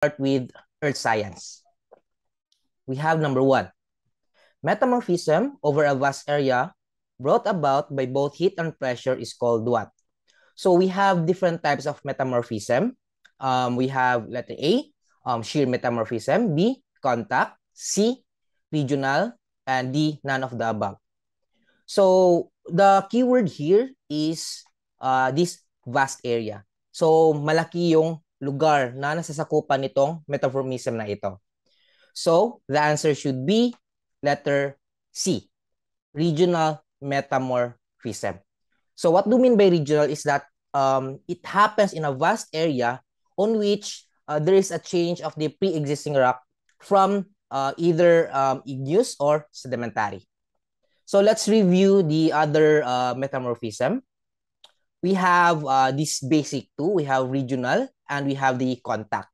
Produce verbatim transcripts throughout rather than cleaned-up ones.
Start with Earth science. We have number one, metamorphism over a vast area brought about by both heat and pressure is called what? So we have different types of metamorphism. Um, we have letter A, um, shear metamorphism, B, contact, C, regional, and D, none of the above. So the keyword here is uh, this vast area. So malaki yung lugar na nasasakupan nitong metamorphism na ito. So the answer should be letter C, regional metamorphism. So what do we mean by regional is that um, it happens in a vast area on which uh, there is a change of the pre-existing rock from uh, either um, igneous or sedimentary. So let's review the other uh, metamorphism. We have uh, this basic two, we have regional, and we have the contact.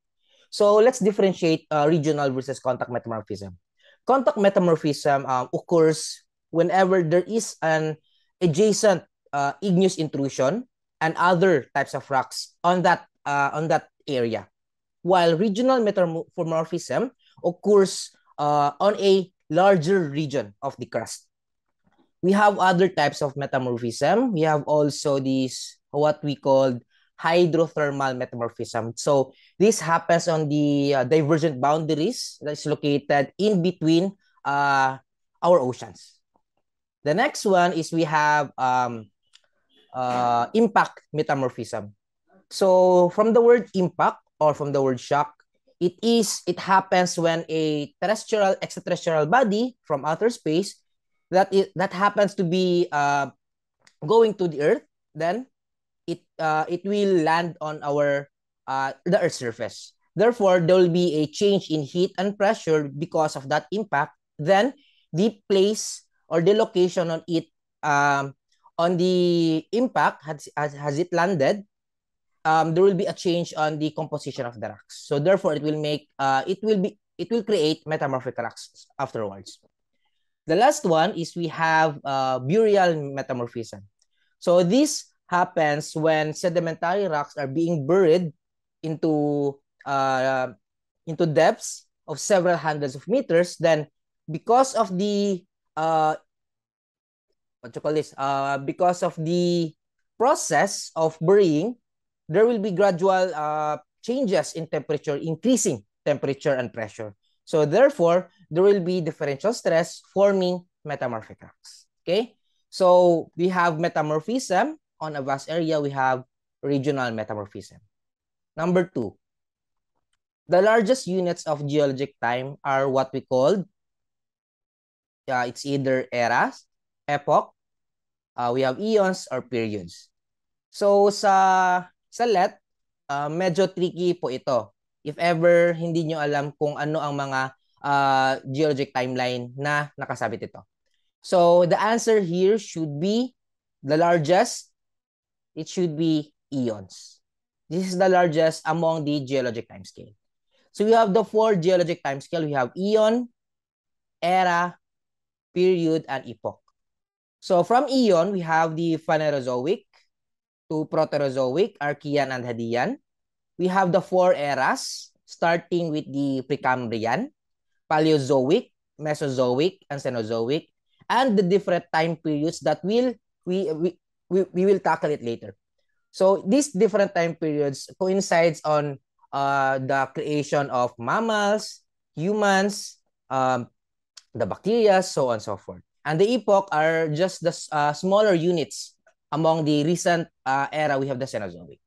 So let's differentiate uh, regional versus contact metamorphism. Contact metamorphism um, occurs whenever there is an adjacent uh, igneous intrusion and other types of rocks on that uh, on that area, while regional metamorphism occurs uh, on a larger region of the crust. We have other types of metamorphism. We have also these what we call hydrothermal metamorphism. So this happens on the uh, divergent boundaries that is located in between uh, our oceans. The next one is we have um, uh, impact metamorphism. So from the word impact or from the word shock, it is it happens when a terrestrial extraterrestrial body from outer space that is, that happens to be uh, going to the Earth, then it uh, it will land on our uh, the Earth's surface. Therefore, there will be a change in heat and pressure because of that impact. Then the place or the location on it um, on the impact has, has, has it landed, um, there will be a change on the composition of the rocks. So therefore, it will make uh, it will be it will create metamorphic rocks afterwards. The last one is we have uh, burial metamorphism. So this happens when sedimentary rocks are being buried into uh, into depths of several hundreds of meters. Then, because of the uh, what you call this, uh, because of the process of burying, there will be gradual uh, changes in temperature, increasing temperature and pressure. So therefore, there will be differential stress forming metamorphic rocks. Okay, so we have metamorphism. On a vast area, we have regional metamorphism. Number two, the largest units of geologic time are what we called, uh, it's either eras, epoch, uh, we have eons, or periods. So sa, sa L E T, uh, medyo tricky po ito. If ever hindi nyo alam kung ano ang mga uh, geologic timeline na nakasabit ito. So the answer here should be the largest. It should be eons. This is the largest among the geologic time scale. So we have the four geologic time scale. We have eon, era, period, and epoch. So from eon, we have the Phanerozoic to Proterozoic, Archean, and Hadean. We have the four eras, starting with the Precambrian, Paleozoic, Mesozoic, and Cenozoic, and the different time periods that will we we We, we will tackle it later. So these different time periods coincides on uh, the creation of mammals, humans, um, the bacteria, so on and so forth. And the epoch are just the uh, smaller units among the recent uh, era. We have the Cenozoic.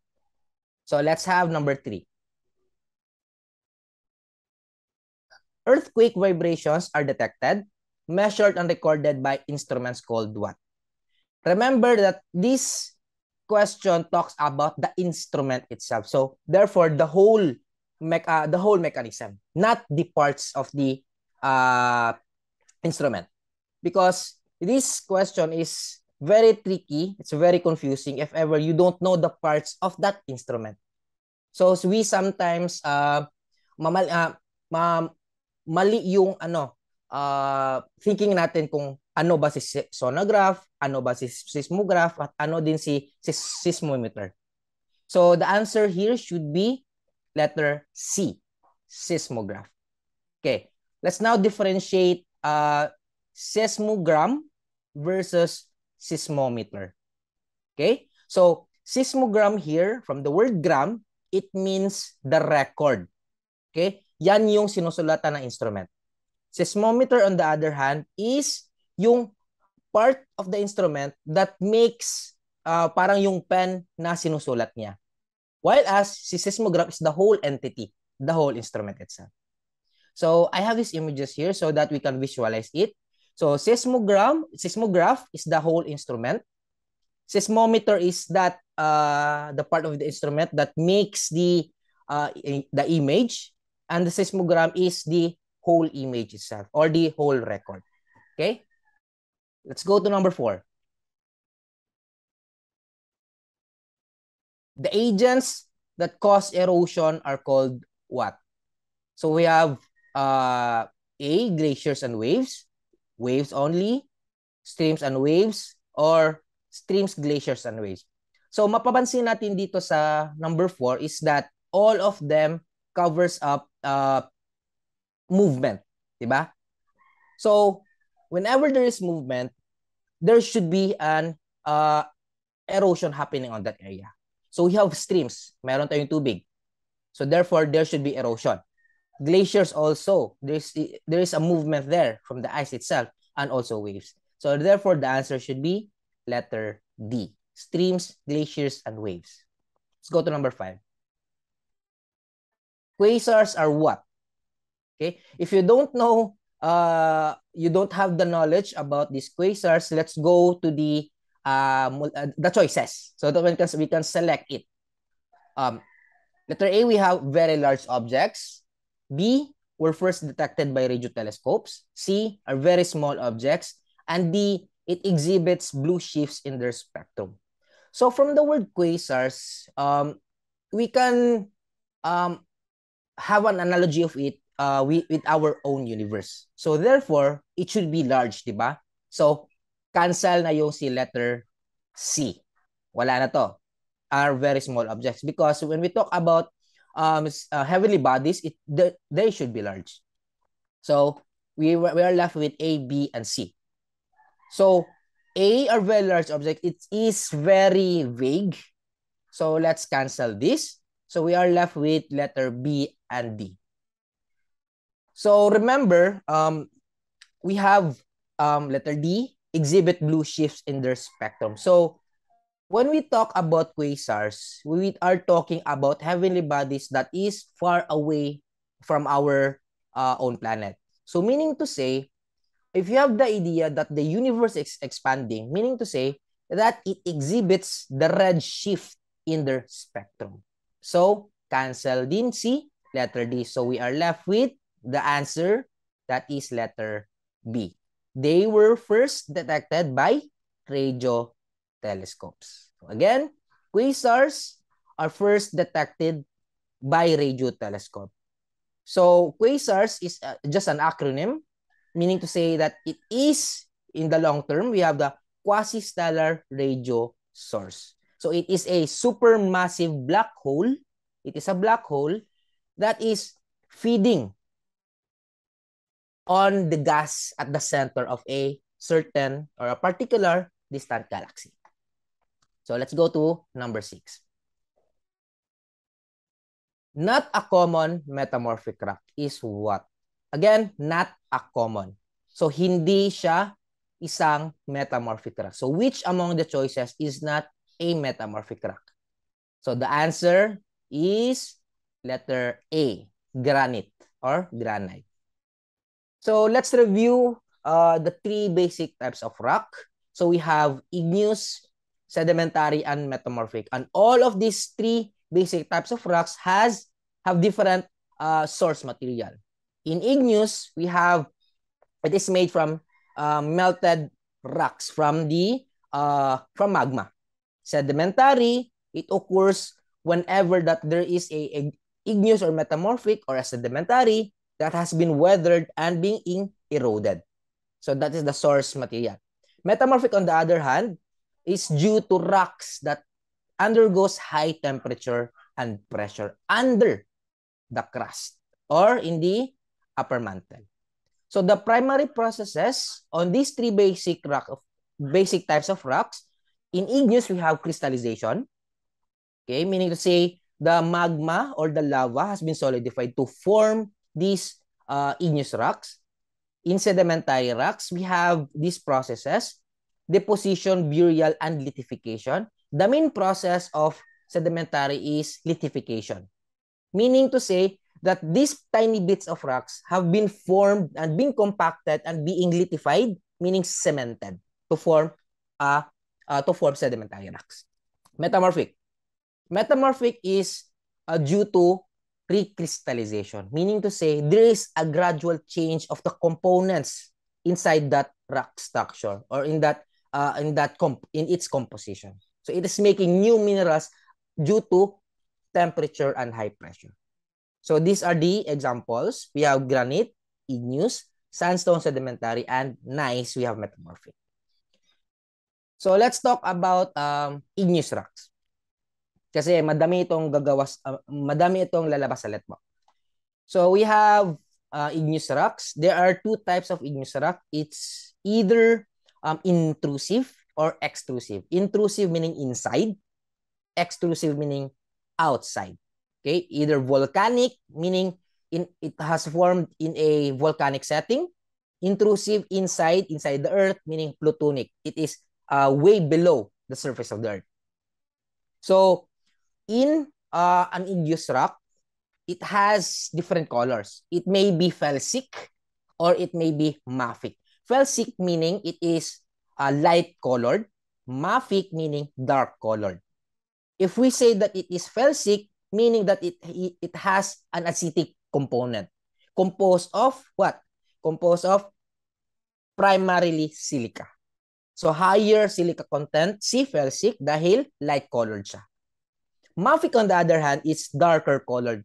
So let's have number three. Earthquake vibrations are detected, measured, and recorded by instruments called what? Remember that this question talks about the instrument itself. So therefore, the whole me uh, the whole mechanism, not the parts of the uh, instrument, because this question is very tricky. It's very confusing if ever you don't know the parts of that instrument. So, so we sometimes uh, mamali, uh, ma mali yung ano uh, thinking natin kung ano ba si sonograph, ano ba si seismograph, at ano din si, si seismometer. So the answer here should be letter C, seismograph. Okay, let's now differentiate uh, seismogram versus seismometer. Okay, so seismogram here, from the word gram, it means the record. Okay, yan yung sinusulatan ng instrument. Seismometer, on the other hand, is yung part of the instrument that makes uh, parang yung pen na sinusulat niya. While as si seismograph is the whole entity, the whole instrument itself. So I have these images here so that we can visualize it. So seismogram, seismograph is the whole instrument. Seismometer is that uh, the part of the instrument that makes the uh, the image, and the seismogram is the whole image itself or the whole record. Okay, let's go to number four. The agents that cause erosion are called what? So we have uh, A, glaciers and waves. Waves only, streams and waves, or streams, glaciers, and waves. So mapapansin natin dito sa number four is that all of them covers up uh, movement, diba? So whenever there is movement, there should be an uh, erosion happening on that area. So we have streams, meron tayong tubig. So therefore, there should be erosion. Glaciers also, there's, there is a movement there from the ice itself, and also waves. So therefore, the answer should be letter D, streams, glaciers, and waves. Let's go to number five. Quasars are what? Okay, if you don't know, uh, you don't have the knowledge about these quasars, let's go to the, uh, the choices so that we can, we can select it. Um, letter A, we have very large objects. B, were first detected by radio telescopes. C, are very small objects. And D, it exhibits blue shifts in their spectrum. So from the word quasars, um, we can um, have an analogy of it uh, we, with our own universe. So therefore, it should be large, diba? So cancel na yung si letter C. Wala na to. Are very small objects. Because when we talk about Um, uh, heavenly bodies, it they, they should be large. So we, we are left with A, B, and C. So A are very large objects. It is very vague. So let's cancel this. So we are left with letter B and D. So remember, um, we have um, letter D, exhibit blue shifts in their spectrum. So when we talk about quasars, we are talking about heavenly bodies that is far away from our uh, own planet. So meaning to say, if you have the idea that the universe is expanding, meaning to say that it exhibits the red shift in their spectrum. So cancel din C, letter D. So we are left with the answer that is letter B. They were first detected by radio telescopes. Again, quasars are first detected by radio telescope. So quasars is uh, just an acronym, meaning to say that it is, in the long term, we have the quasi-stellar radio source. So it is a supermassive black hole. It is a black hole that is feeding on the gas at the center of a certain or a particular distant galaxy. So let's go to number six. Not a common metamorphic rock is what? Again, not a common. So hindi siya isang metamorphic rock. So which among the choices is not a metamorphic rock? So the answer is letter A, granite or granite. So let's review uh, the three basic types of rock. So we have igneous, sedimentary, and metamorphic, and all of these three basic types of rocks has have different uh, source material. In igneous, we have it is made from uh, melted rocks from the uh, from magma. Sedimentary, it occurs whenever that there is a, a igneous or metamorphic or a sedimentary that has been weathered and being eroded. So that is the source material. Metamorphic, on the other hand, is due to rocks that undergoes high temperature and pressure under the crust or in the upper mantle. So the primary processes on these three basic rock of, basic types of rocks, in igneous we have crystallization. Okay, meaning to say the magma or the lava has been solidified to form these uh, igneous rocks. In sedimentary rocks, we have these processes: deposition, burial, and lithification. The main process of sedimentary is lithification, meaning to say that these tiny bits of rocks have been formed and been compacted and being lithified, meaning cemented, to form uh, uh, to form sedimentary rocks. Metamorphic. Metamorphic is uh, due to recrystallization, meaning to say there is a gradual change of the components inside that rock structure or in that uh, in that comp in its composition. So it is making new minerals due to temperature and high pressure. So these are the examples. We have granite, igneous, sandstone, sedimentary, and gneiss. We have metamorphic. So let's talk about um, igneous rocks. Kasi madami itong gagawas, uh, madami itong lalabas sa let mo. So we have uh, igneous rocks. There are two types of igneous rock. It's either um, intrusive or extrusive. Intrusive meaning inside, extrusive meaning outside. Okay, either volcanic, meaning in it has formed in a volcanic setting. Intrusive inside, inside the earth, meaning plutonic. It is uh, way below the surface of the earth. So in uh, an igneous rock, it has different colors. It may be felsic or it may be mafic. Felsic meaning it is uh, light-colored. Mafic meaning dark-colored. If we say that it is felsic, meaning that it, it, it has an acidic component. Composed of what? Composed of primarily silica. So higher silica content, si felsic, dahil light-colored siya. Mafic, on the other hand, is darker colored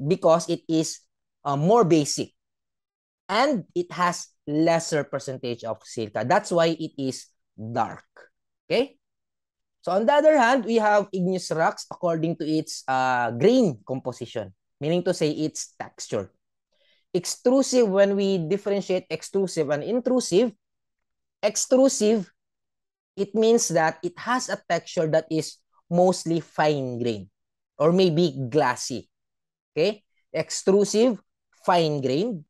because it is uh, more basic and it has lesser percentage of silica. That's why it is dark. Okay? So on the other hand, we have igneous rocks according to its uh, grain composition, meaning to say its texture. Extrusive, when we differentiate extrusive and intrusive, extrusive, it means that it has a texture that is mostly fine grain or maybe glassy. Okay? Extrusive, fine grain.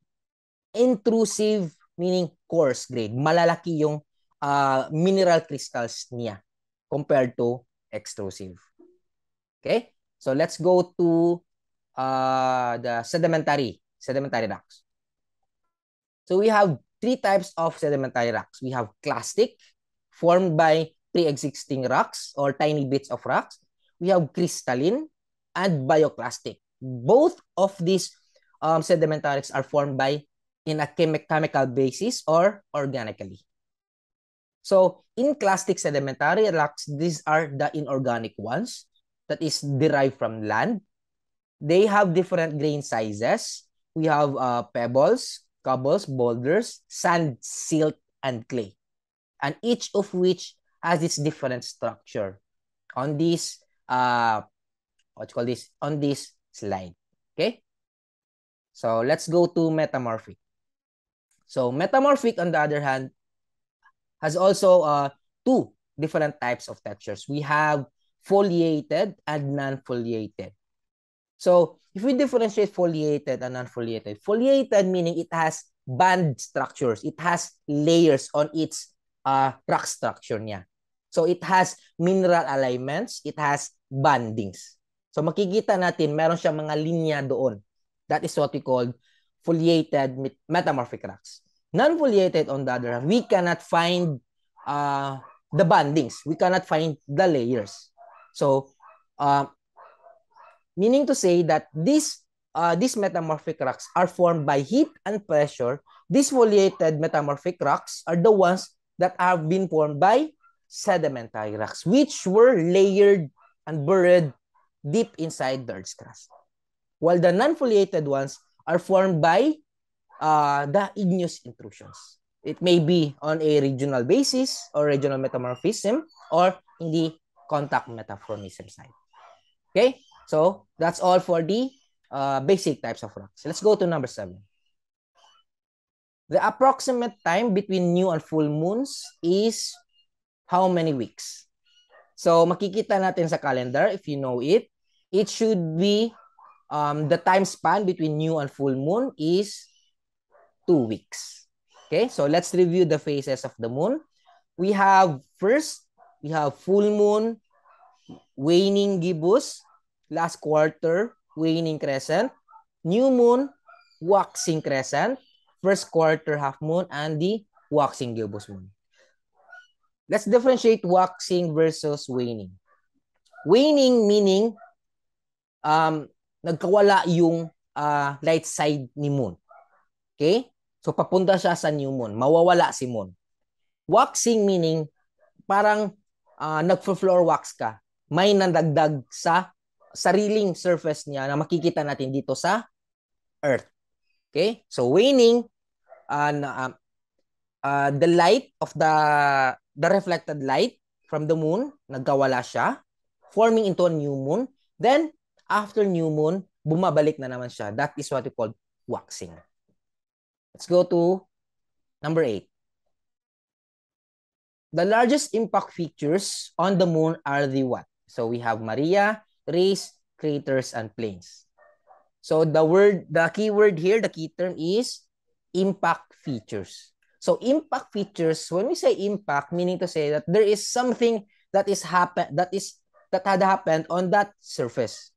Intrusive, meaning coarse grain. Malalaki yung uh, mineral crystals niya compared to extrusive. Okay? So let's go to uh, the sedimentary, sedimentary rocks. So we have three types of sedimentary rocks. We have clastic, formed by pre-existing rocks or tiny bits of rocks. We have crystalline and bioclastic. Both of these um, sedimentaries are formed by in a chemi chemical basis or organically. So in clastic sedimentary rocks, these are the inorganic ones that is derived from land. They have different grain sizes. We have uh, pebbles, cobbles, boulders, sand, silt, and clay. And each of which has its different structure on this, uh, what you call this, on this slide. Okay? So let's go to metamorphic. So metamorphic, on the other hand, has also uh, two different types of textures. We have foliated and non-foliated. So if we differentiate foliated and non-foliated, foliated meaning it has band structures, it has layers on its uh, rock structure niya. So it has mineral alignments, it has bandings. So makikita natin, meron siyang mga linya doon. That is what we call foliated metamorphic rocks. Non-foliated, on the other hand, we cannot find uh, the bandings. We cannot find the layers. So, uh, meaning to say that these, uh, these metamorphic rocks are formed by heat and pressure. These foliated metamorphic rocks are the ones that have been formed by sedimentary rocks, which were layered and buried deep inside the Earth's crust. While the non-foliated ones are formed by uh, the igneous intrusions. It may be on a regional basis or regional metamorphism or in the contact metamorphism side. Okay? So that's all for the uh, basic types of rocks. Let's go to number seven. The approximate time between new and full moons is how many weeks? So makikita natin sa calendar, if you know it, it should be um, the time span between new and full moon is two weeks. Okay, so let's review the phases of the moon. We have first, we have full moon, waning gibbous, last quarter, waning crescent, new moon, waxing crescent, first quarter half moon, and the waxing gibbous moon. Let's differentiate waxing versus waning. Waning meaning um, nagkawala yung uh, light side ni moon. Okay? So, papunta siya sa new moon. Mawawala si moon. Waxing meaning, parang uh, nag-floor wax ka. May nandagdag sa sariling surface niya na makikita natin dito sa Earth. Okay? So, waning, uh, uh, uh, the light of the, the reflected light from the moon, nagkawala siya, forming into a new moon. Then, after new moon, bumabalik na naman siya. That is what we call waxing. Let's go to number eight. The largest impact features on the moon are the what? So we have Maria, rays, craters, and plains. So the word, the key word here, the key term is impact features. So impact features, when we say impact, meaning to say that there is something that is happen that is that had happened on that surface.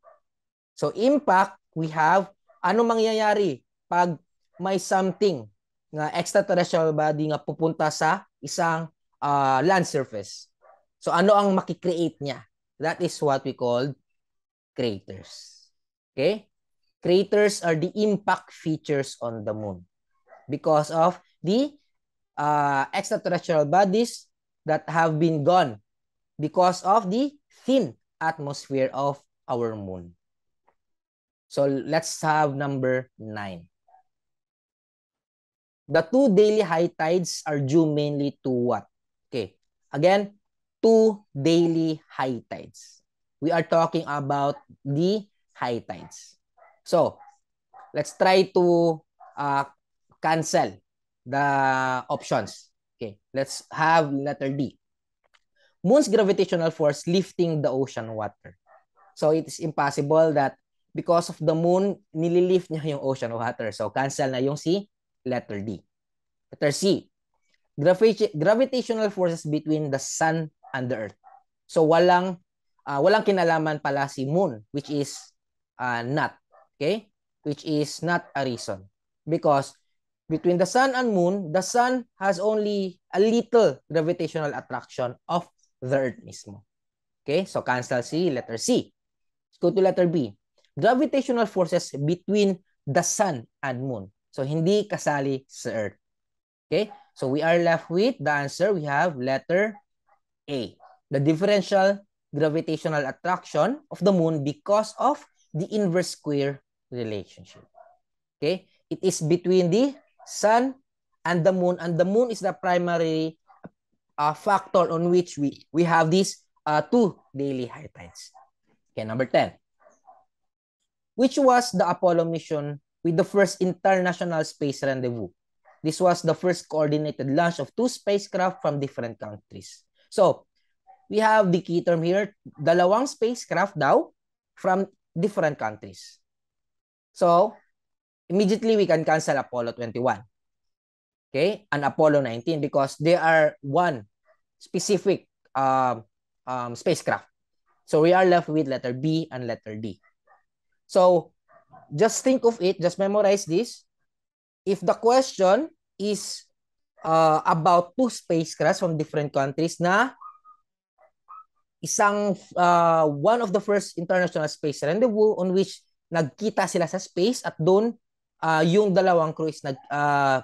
So impact, we have ano mangyayari pag may something na extraterrestrial body nga pupunta sa isang uh, land surface. So ano ang makikreate niya? That is what we call craters. Okay? Craters are the impact features on the moon because of the uh, extraterrestrial bodies that have been gone because of the thin atmosphere of our moon. So let's have number nine. The two daily high tides are due mainly to what? Okay. Again, two daily high tides. We are talking about the high tides. So, let's try to uh, cancel the options. Okay. Let's have letter D. Moon's gravitational force lifting the ocean water. So, it is impossible that because of the moon, nililift niya yung ocean water. So, cancel na yung C. Letter D. Letter C. Gravi gravitational forces between the sun and the earth. So walang uh, walang kinalaman pala si moon, which is uh, not okay, which is not a reason because between the sun and moon, the sun has only a little gravitational attraction of the earth mismo. Okay, so cancel C. Letter C. Let's go to letter B. Gravitational forces between the sun and moon. So, hindi kasali sa Earth. Okay? So, we are left with the answer. We have letter A. The differential gravitational attraction of the moon because of the inverse square relationship. Okay? It is between the sun and the moon. And the moon is the primary uh, factor on which we, we have these uh, two daily high tides. Okay, number ten. Which was the Apollo mission with the first international space rendezvous? This was the first coordinated launch of two spacecraft from different countries. So, we have the key term here, dalawang spacecraft daw from different countries. So, immediately we can cancel Apollo twenty-one. Okay, and Apollo nineteen because they are one specific uh, um, spacecraft. So, we are left with letter B and letter D. So, just think of it, just memorize this. If the question is uh, about two spacecrafts from different countries na isang uh, one of the first international space rendezvous on which nagkita sila sa space at doon uh, yung dalawang crew is nag, uh,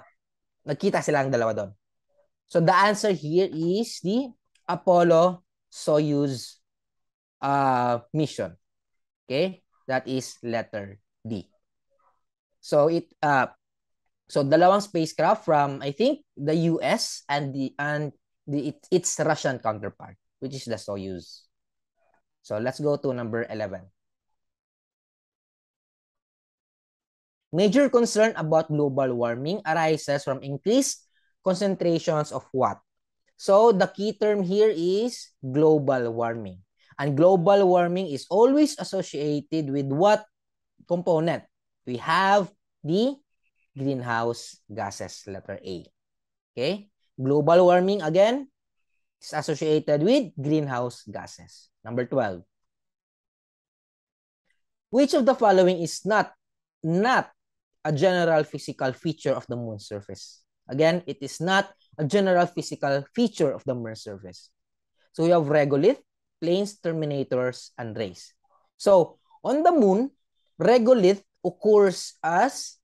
nagkita sila ang dalawa doon. So the answer here is the Apollo Soyuz uh, mission. Okay? That is letter D. So it uh so dalawang spacecraft from I think the U S and the and the it, its Russian counterpart, which is the Soyuz. So let's go to number eleven. Major concern about global warming arises from increased concentrations of what? So the key term here is global warming. And global warming is always associated with what component? We have the greenhouse gases, letter A. Okay? Global warming, again, is associated with greenhouse gases. Number twelve. Which of the following is not, not a general physical feature of the moon's surface? Again, it is not a general physical feature of the moon's surface. So we have regolith, planes, terminators, and rays. So on the moon, regolith occurs as,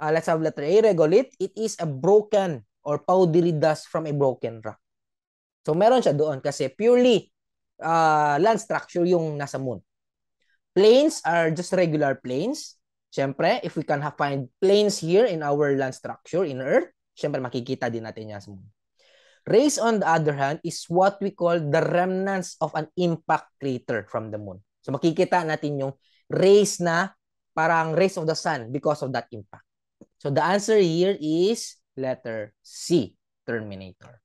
uh, let's have letter A, regolith. It is a broken or powdery dust from a broken rock. So meron siya doon kasi purely uh, land structure yung nasa moon. Planes are just regular planes. Siyempre, if we can find planes here in our land structure in Earth, siyempre makikita din natin yan sa moon. Rays, on the other hand, is what we call the remnants of an impact crater from the moon. So makikita natin yung rays na parang rays of the sun because of that impact. So the answer here is letter C, terminator.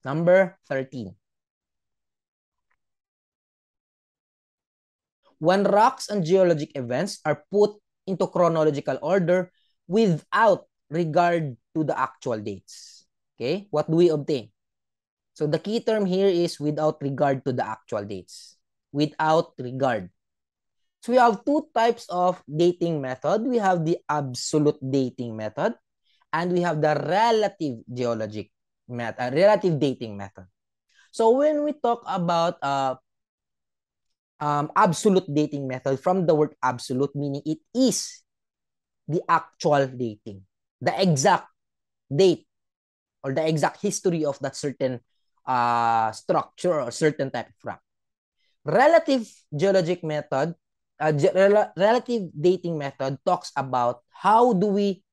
Number thirteen. When rocks and geologic events are put into chronological order without regard to the actual dates, okay, what do we obtain? So the key term here is without regard to the actual dates. Without regard. So we have two types of dating method. We have the absolute dating method, and we have the relative geologic method, relative dating method. So when we talk about uh, um, absolute dating method, from the word absolute, meaning it is the actual dating, the exact date or the exact history of that certain uh, structure or certain type of rock. Relative geologic method, uh, ge rel relative dating method talks about how do we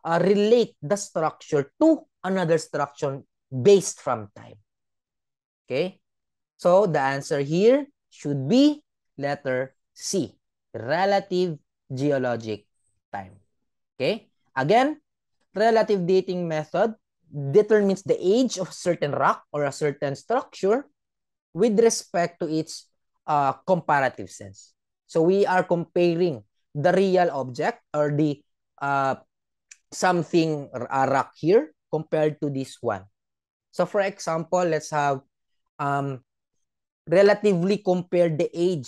Uh, relate the structure to another structure based from time. Okay? So the answer here should be letter C, relative geologic time. Okay? Again, relative dating method determines the age of a certain rock or a certain structure with respect to its uh, comparative sense. So we are comparing the real object or the uh, something uh, rock here compared to this one. So for example, let's have um, relatively compare the age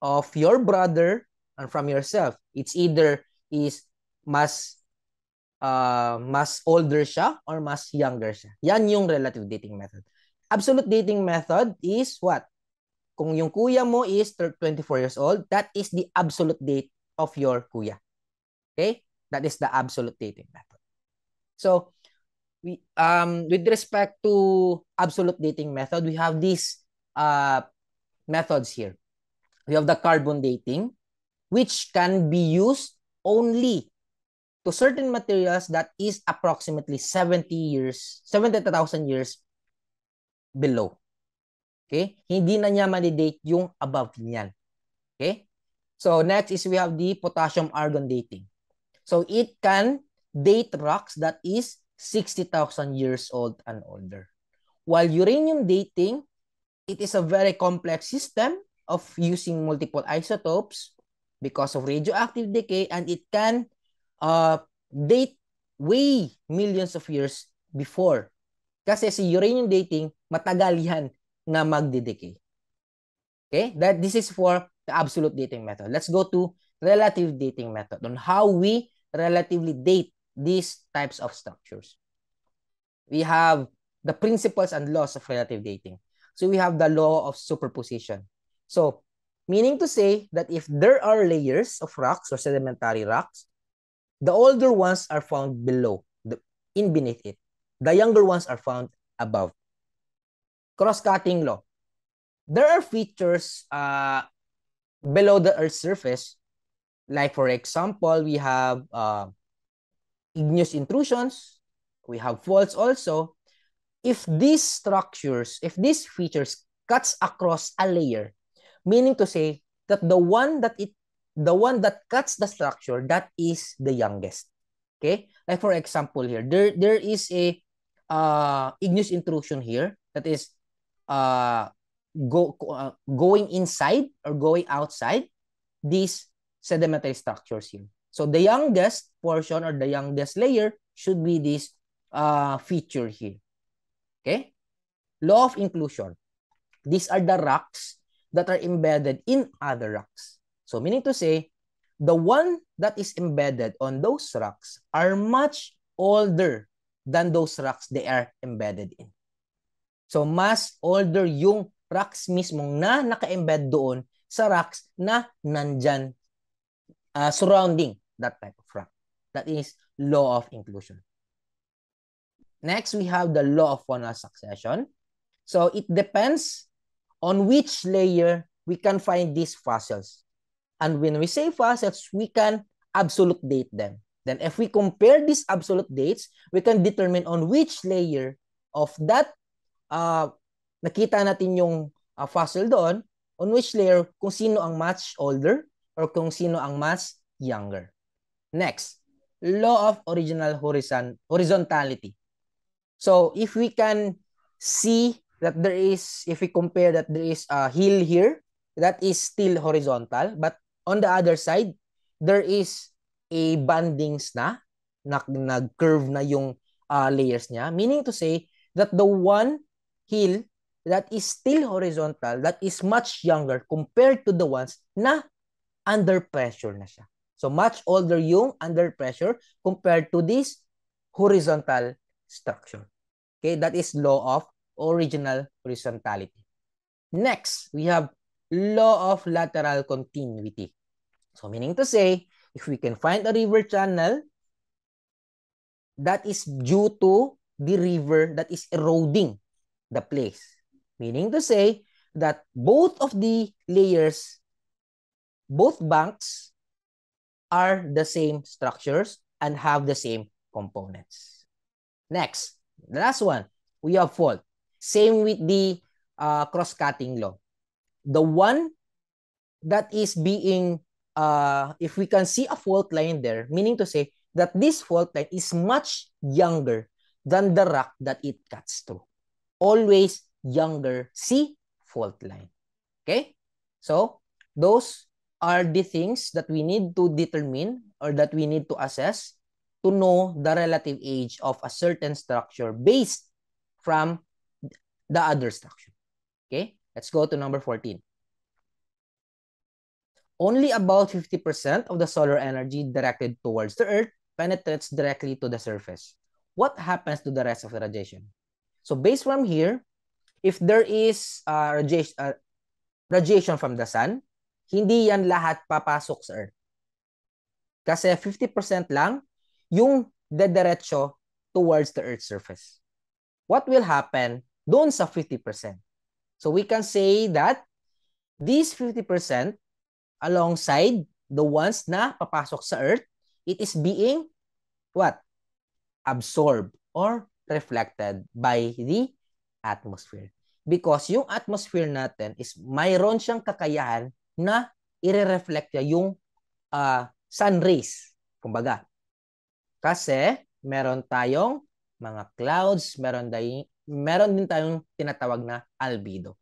of your brother and from yourself. It's either is mas uh, mas older siya or mas younger siya. Yan yung relative dating method. Absolute dating method is what? Kung yung kuya mo is twenty-four years old, that is the absolute date of your kuya. Okay? That is the absolute dating method. So, we, um, with respect to absolute dating method, we have these uh, methods here. We have the carbon dating, which can be used only to certain materials that is approximately seventy years, seventy thousand years below. Okay? Hindi na niya ma-date yung above niyan. Okay? So, next is we have the potassium argon dating. So it can date rocks that is sixty thousand years old and older. While uranium dating, it is a very complex system of using multiple isotopes because of radioactive decay, and it can uh, date way millions of years before. Kasi si uranium dating, matagal yan na magde-decay. Okay, that this is for the absolute dating method. Let's go to relative dating method on how we relatively date these types of structures. We have the principles and laws of relative dating. So we have the law of superposition. So meaning to say that if there are layers of rocks or sedimentary rocks, the older ones are found below, the, in beneath it. The younger ones are found above. Cross-cutting law. There are features uh, below the Earth's surface. Like for example, we have uh, igneous intrusions, we have faults also. If these structures, if these features cuts across a layer, meaning to say that the one that it the one that cuts the structure, that is the youngest. Okay, like for example here, there there is a uh, igneous intrusion here that is uh, go uh, going inside or going outside these sedimentary structures here. So the youngest portion or the youngest layer should be this uh, feature here. Okay, law of inclusion. These are the rocks that are embedded in other rocks. So meaning to say, the one that is embedded on those rocks are much older than those rocks they are embedded in. So mas older yung rocks mismong na naka-embed doon sa rocks na nandyan uh, surrounding that type of rock. That is law of inclusion. Next, we have the law of faunal succession. So it depends on which layer we can find these fossils. And when we say fossils, we can absolute date them. Then if we compare these absolute dates, we can determine on which layer of that uh, nakita natin yung uh, fossil doon, on which layer kung sino ang much older or kung sino ang much younger. Next, law of original horizon horizontality. So if we can see that there is, if we compare that there is a hill here, that is still horizontal, but on the other side, there is a bandings na, nag-curve na yung uh, layers niya. Meaning to say that the one hill that is still horizontal, that is much younger compared to the ones na under pressure na siya. So much older yung under pressure compared to this horizontal structure. Okay, that is law of original horizontality. Next, we have law of lateral continuity. So meaning to say, if we can find a river channel that is due to the river that is eroding the place. Meaning to say that both of the layers, both banks are the same structures and have the same components. Next, the last one, we have fault. Same with the uh, cross-cutting law. The one that is being, uh, if we can see a fault line there, meaning to say that this fault line is much younger than the rock that it cuts through. Always younger, see fault line. Okay? So, those are the things that we need to determine or that we need to assess to know the relative age of a certain structure based from the other structure. Okay? Let's go to number fourteen. Only about fifty percent of the solar energy directed towards the Earth penetrates directly to the surface. What happens to the rest of the radiation? So based from here, if there is uh, radiation, uh, radiation from the sun, hindi yan lahat papasok sa Earth. Kasi fifty percent lang yung dediretso towards the Earth's surface. What will happen doon sa fifty percent? So we can say that these fifty percent alongside the ones na papasok sa Earth, it is being what? Absorbed or reflected by the atmosphere. Because yung atmosphere natin is mayroon siyang kakayahan na i-reflect yung uh, sun rays. Kumbaga. Kasi meron tayong mga clouds, meron tayong meron din tayong tinatawag na albedo.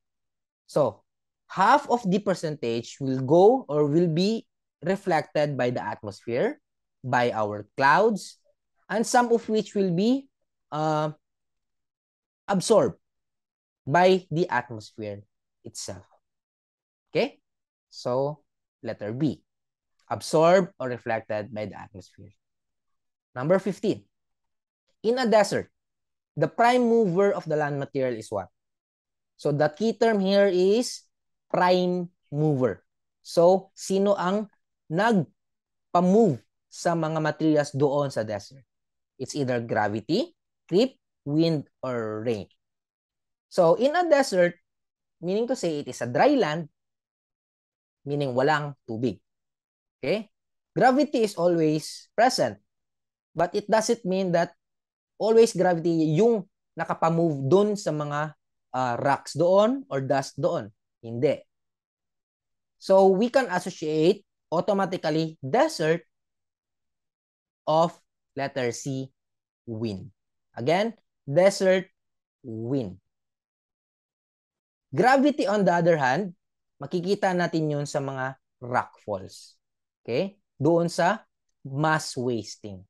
So, half of the percentage will go or will be reflected by the atmosphere, by our clouds, and some of which will be uh, absorbed by the atmosphere itself. Okay? So, letter B. Absorbed or reflected by the atmosphere. Number fifteen. In a desert, the prime mover of the land material is what? So the key term here is prime mover. So sino ang nagpa-move sa mga materials doon sa desert? It's either gravity, trip, wind, or rain. So in a desert, meaning to say it is a dry land, meaning walang tubig. Okay? Gravity is always present, but it doesn't mean that always gravity yung nakapamove doon sa mga uh, rocks doon or dust doon. Hindi. So we can associate automatically desert of letter C, wind. Again, desert, wind. Gravity, on the other hand, makikita natin yun sa mga rock falls. Okay? Doon sa mass wasting.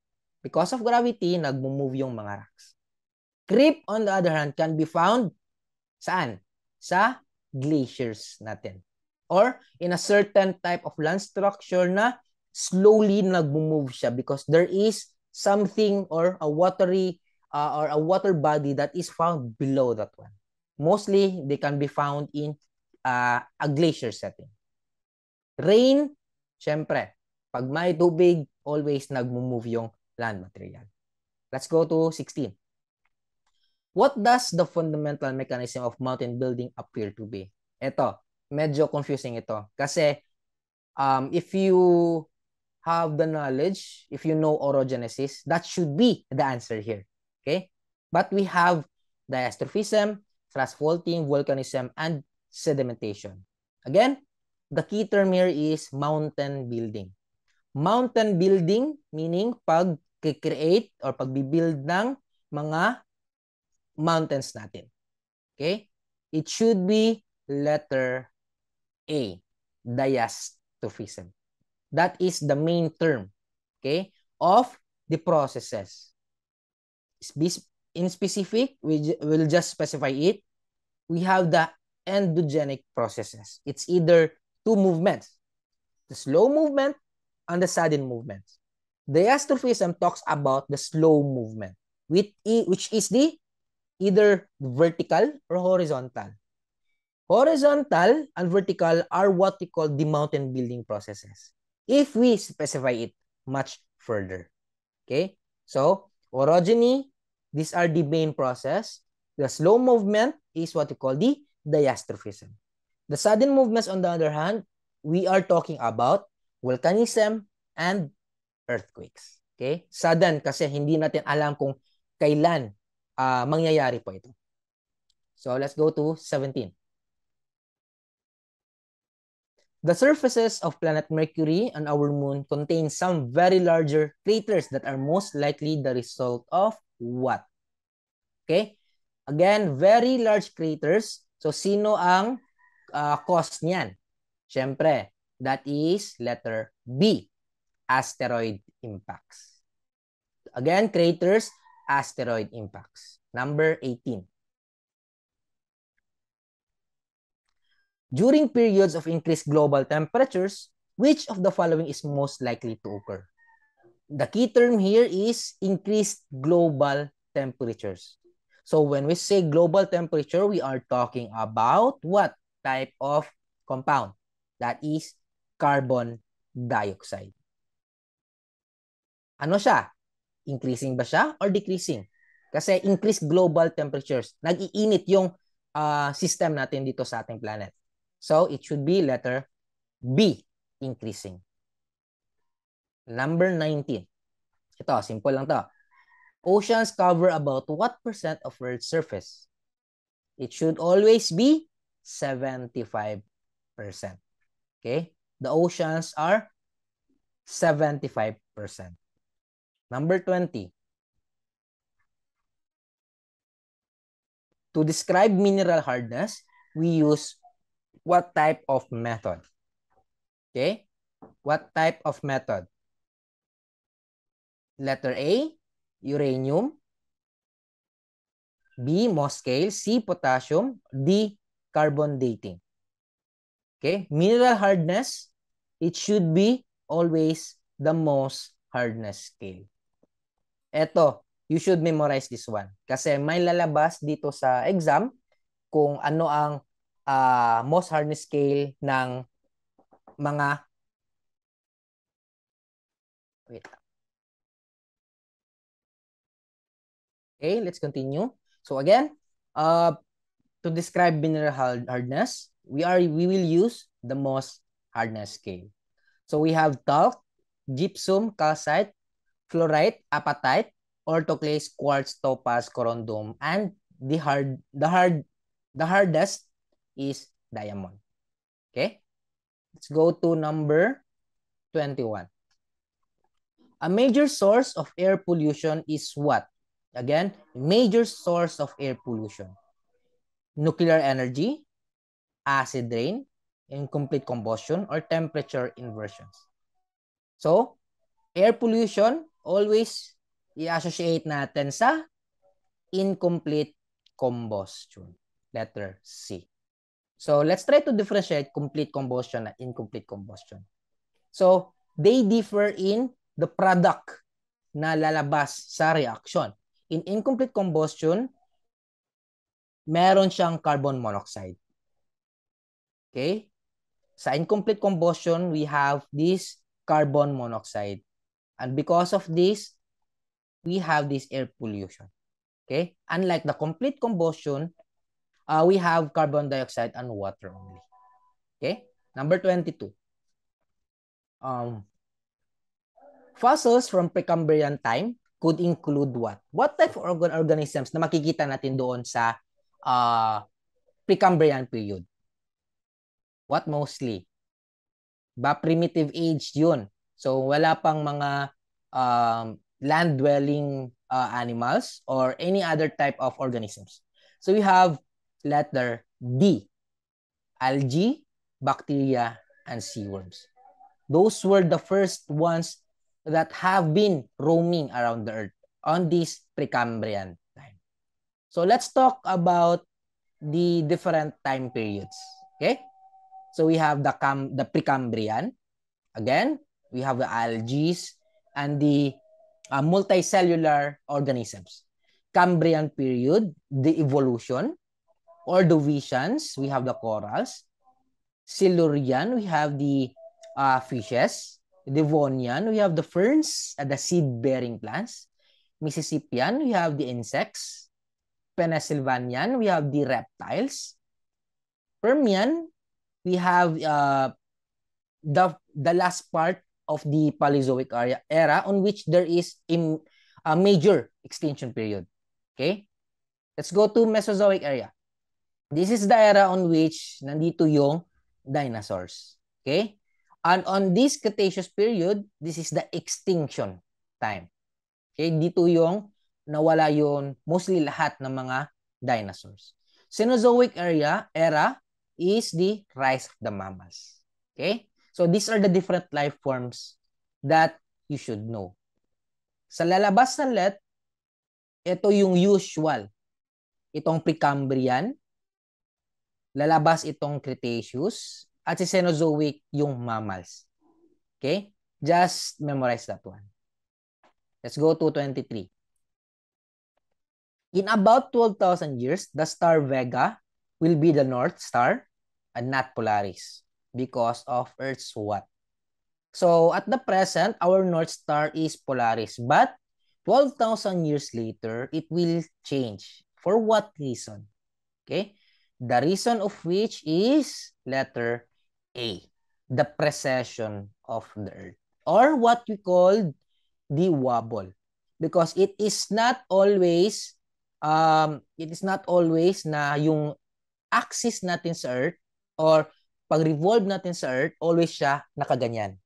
Because of gravity, nagmumove yung mga rocks. Creep, on the other hand, can be found saan? Sa glaciers natin. Or in a certain type of land structure na slowly nagmumove siya because there is something or a watery uh, or a water body that is found below that one. Mostly, they can be found in uh, a glacier setting. Rain, syempre, pag may tubig, always nagmumove yung land material. Let's go to sixteen. What does the fundamental mechanism of mountain building appear to be? Ito, medyo confusing ito. Kasi um, if you have the knowledge, if you know orogenesis, that should be the answer here. Okay? But we have diastrophism, thrust faulting, volcanism, and sedimentation. Again, the key term here is mountain building. Mountain building, meaning pag-create or pag-build ng mga mountains natin. Okay? It should be letter A, diastrophism. That is the main term, okay, of the processes. In specific, we will just specify it. We have the endogenic processes. It's either two movements, the slow movement and the sudden movement. Diastrophism talks about the slow movement, which is the either vertical or horizontal. Horizontal and vertical are what we call the mountain building processes. If we specify it much further. Okay? So, orogeny, these are the main process. The slow movement is what we call the diastrophism. The sudden movements, on the other hand, we are talking about volcanism and earthquakes. Okay? Sudden kasi hindi natin alam kung kailan Uh, mangyayari po ito. So let's go to seventeen. The surfaces of planet Mercury and our moon contain some very larger craters that are most likely the result of what? Okay? Again, very large craters. So sino ang uh, cause niyan? Siyempre, that is letter B, asteroid impacts. Again, craters, asteroid impacts. Number eighteen. During periods of increased global temperatures, which of the following is most likely to occur? The key term here is increased global temperatures. So when we say global temperature, we are talking about what type of compound? That is carbon dioxide. Ano siya? Increasing ba siya or decreasing? Kasi increased global temperatures. Nag-iinit yung uh, system natin dito sa ating planet. So, it should be letter B, increasing. Number nineteen. Ito, simple lang to. Oceans cover about what percent of Earth's surface? It should always be seventy-five percent. Okay? The oceans are seventy-five percent. Number twenty. To describe mineral hardness, we use what type of method? Okay? What type of method? Letter A, uranium. B, Mohs scale. C, potassium. D, carbon dating. Okay? Mineral hardness, it should be always the Mohs hardness scale. Eto, you should memorize this one. Kasi may lalabas dito sa exam kung ano ang uh, Mohs hardness scale ng mga wait. Okay, let's continue. So again, uh, to describe mineral hardness, we are we will use the Mohs hardness scale. So we have talc, gypsum, calcite, fluorite, apatite, orthoclase, quartz, topaz, corundum, and the hard, the hard, the hardest is diamond. Okay, let's go to number twenty-one. A major source of air pollution is what? Again, major source of air pollution. Nuclear energy, acid rain, incomplete combustion, or temperature inversions. So, air pollution, always i-associate natin sa incomplete combustion. Letter C. So, let's try to differentiate complete combustion and incomplete combustion. So, they differ in the product na lalabas sa reaction. In incomplete combustion, meron siyang carbon monoxide. Okay? Sa incomplete combustion, we have this carbon monoxide. And because of this, we have this air pollution. Okay? Unlike the complete combustion, uh, we have carbon dioxide and water only. Okay? Number twenty-two. Um... Fossils from Precambrian time could include what? What type of organ organisms na makikita natin doon sa uh, Precambrian period? What mostly? Ba primitive age yun. So wala pang mga um, land-dwelling uh, animals or any other type of organisms. So we have letter D. Algae, bacteria, and sea worms. Those were the first ones that have been roaming around the earth on this Precambrian time. So let's talk about the different time periods. Okay? So we have the Cam the Precambrian. Again, we have the algae and the uh, multicellular organisms. Cambrian period, the evolution. Ordovicians, we have the corals. Silurian, we have the uh, fishes. Devonian, we have the ferns and the seed-bearing plants. Mississippian, we have the insects. Pennsylvanian, we have the reptiles. Permian, we have uh, the, the last part of the Paleozoic era on which there is a, a major extinction period. Okay? Let's go to Mesozoic era. This is the era on which nandito yung dinosaurs. Okay? And on this Cretaceous period, this is the extinction time. Okay, dito yung nawala yun mostly lahat ng mga dinosaurs. Cenozoic area, era is the rise of the mammals. Okay, so these are the different life forms that you should know. Sa lalabas ng L E T, ito yung usual. Itong Precambrian, lalabas itong Cretaceous, at si Cenozoic yung mammals. Okay? Just memorize that one. Let's go to twenty-three. In about twelve thousand years, the star Vega will be the North Star and not Polaris because of Earth's what? So at the present, our North Star is Polaris. But twelve thousand years later, it will change. For what reason? Okay? The reason of which is letter A, the precession of the earth, or what we call the wobble, because it is not always um it is not always na yung axis natin sa earth or pag-revolve natin sa earth always siya nakaganyan.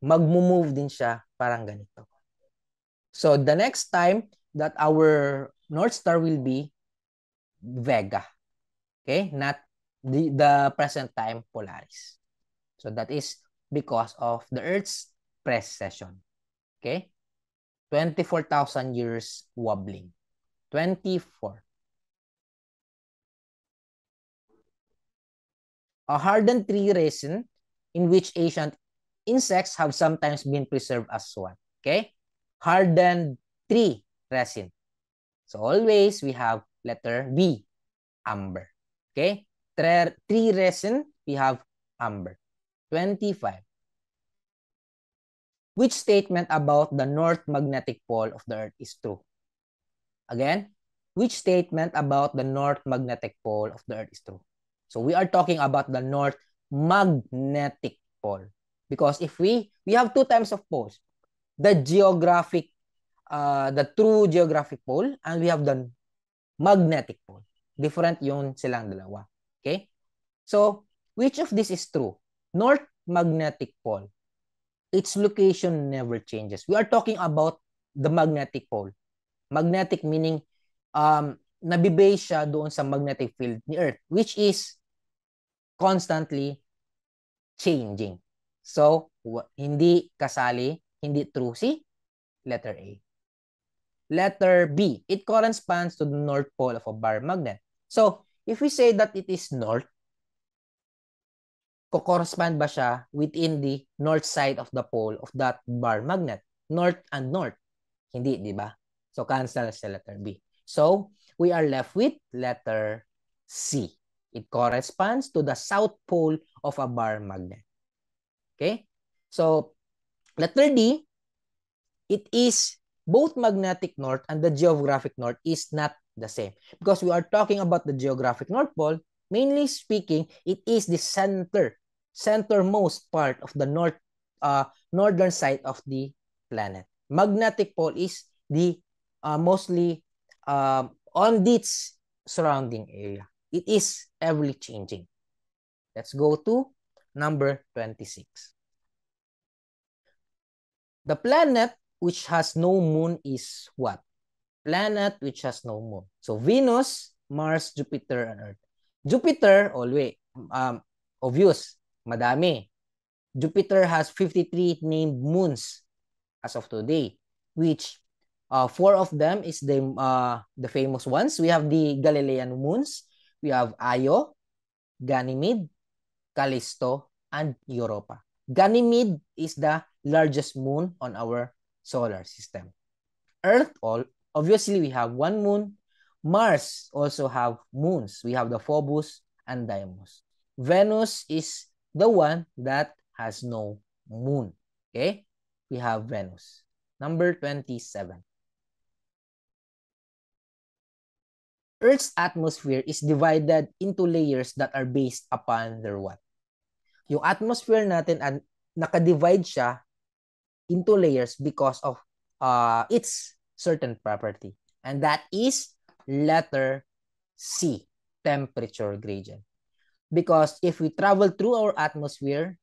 Magmo-move din siya parang ganito. So the next time that our North Star will be Vega. Okay, not the, the present time Polaris. So that is because of the Earth's precession. Okay, twenty-four thousand years wobbling. twenty-four. A hardened tree resin in which ancient insects have sometimes been preserved as one. Okay, hardened tree resin. So always we have letter B, amber. Okay, tree resin, we have amber. twenty-five. Which statement about the north magnetic pole of the earth is true? Again, which statement about the north magnetic pole of the earth is true? So we are talking about the north magnetic pole. Because if we, we have two types of poles. The geographic, uh, the true geographic pole, and we have the magnetic pole. Different yun silang dalawa. Okay? So, which of this is true? North magnetic pole. its location never changes. We are talking about the magnetic pole. Magnetic meaning um, nabibase siya doon sa magnetic field ni Earth, which is constantly changing. So, hindi kasali, hindi true. See? Letter A. Letter B. It corresponds to the north pole of a bar magnet. So, if we say that it is north, co-correspond ba siya within the north side of the pole of that bar magnet? North and north. Hindi, di ba? So, cancel sa letter B. So, we are left with letter C. It corresponds to the south pole of a bar magnet. Okay? So, letter D, it is both magnetic north and the geographic north is not the same. Because we are talking about the geographic north pole, mainly speaking, it is the center, centermost part of the north, uh, northern side of the planet. Magnetic pole is the uh, mostly uh, on its surrounding area. It is heavily changing. Let's go to number twenty-six. The planet which has no moon is what? Planet which has no moon. So Venus, Mars, Jupiter, and Earth. Jupiter, always um, obvious, madami. Jupiter has fifty-three named moons as of today, which uh, four of them is the, uh, the famous ones. We have the Galilean moons. We have Io, Ganymede, Callisto, and Europa. Ganymede is the largest moon on our solar system. Earth, all obviously we have one moon. Mars also have moons. We have the Phobos and Deimos. Venus is the one that has no moon. Okay? We have Venus. Number twenty-seven. Earth's atmosphere is divided into layers that are based upon their what? Yung atmosphere natin and naka-divide siya into layers because of uh, its certain property. And that is letter C, temperature gradient. Because if we travel through our atmosphere,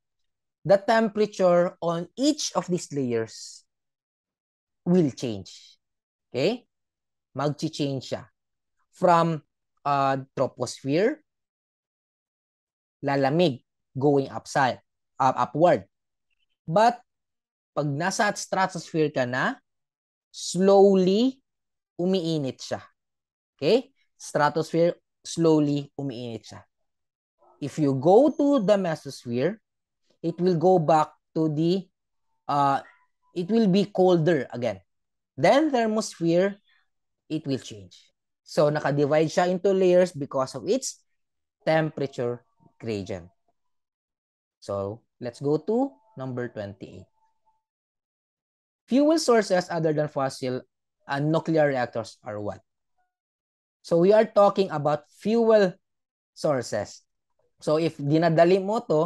the temperature on each of these layers will change. Okay? Mag-change siya. From uh, troposphere, lalamig, going upside, up, upward. But pag nasa stratosphere ka na, slowly umiinit siya. Okay? Stratosphere, slowly umiinit siya. If you go to the mesosphere, it will go back to the, uh, it will be colder again. Then thermosphere, it will change. So, naka-divide siya into layers because of its temperature gradient. So, let's go to number twenty-eight. Fuel sources other than fossil and nuclear reactors are what? So, we are talking about fuel sources. So, if dinadali mo to,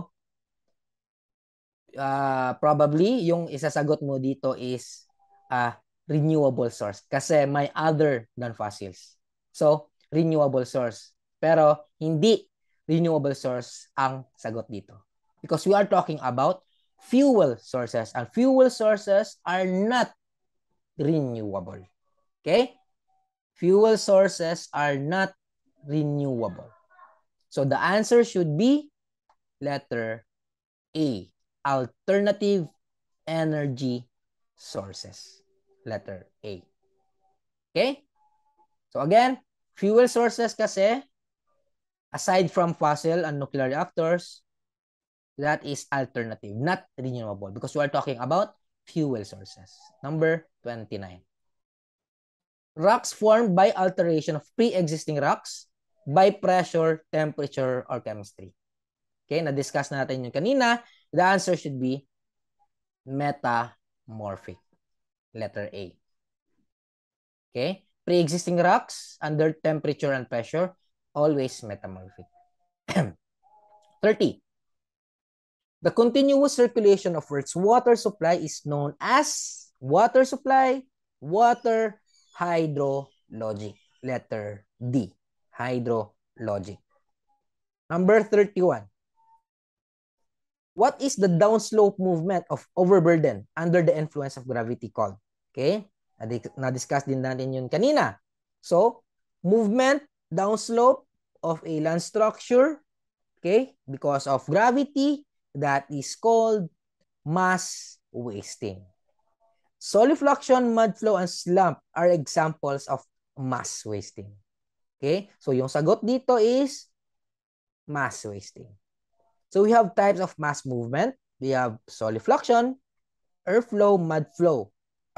uh, probably yung isasagot mo dito is uh, renewable source kasi may other than fossils. So, renewable source. Pero, hindi renewable source ang sagot dito. Because we are talking about fuel sources. And fuel sources are not renewable. Okay? Fuel sources are not renewable. So, the answer should be letter A. Alternative energy sources. Letter A. Okay? So again, fuel sources kasi, aside from fossil and nuclear reactors, that is alternative, not renewable because we are talking about fuel sources. Number twenty-nine. Rocks formed by alteration of pre-existing rocks by pressure, temperature, or chemistry. Okay, na-discuss natin yung kanina. The answer should be metamorphic. Letter A. Okay? Pre-existing rocks under temperature and pressure, always metamorphic. thirty. The continuous circulation of Earth's water supply is known as water supply, water hydrologic. Letter D. Hydrologic. Number thirty-one. What is the downslope movement of overburden under the influence of gravity called? Okay? Na-discuss din natin yun kanina. So, movement downslope of a land structure, okay, because of gravity, that is called mass wasting. Solifluction, mudflow, and slump are examples of mass wasting. Okay? So, yung sagot dito is mass wasting. So, we have types of mass movement. We have solifluction, airflow, mudflow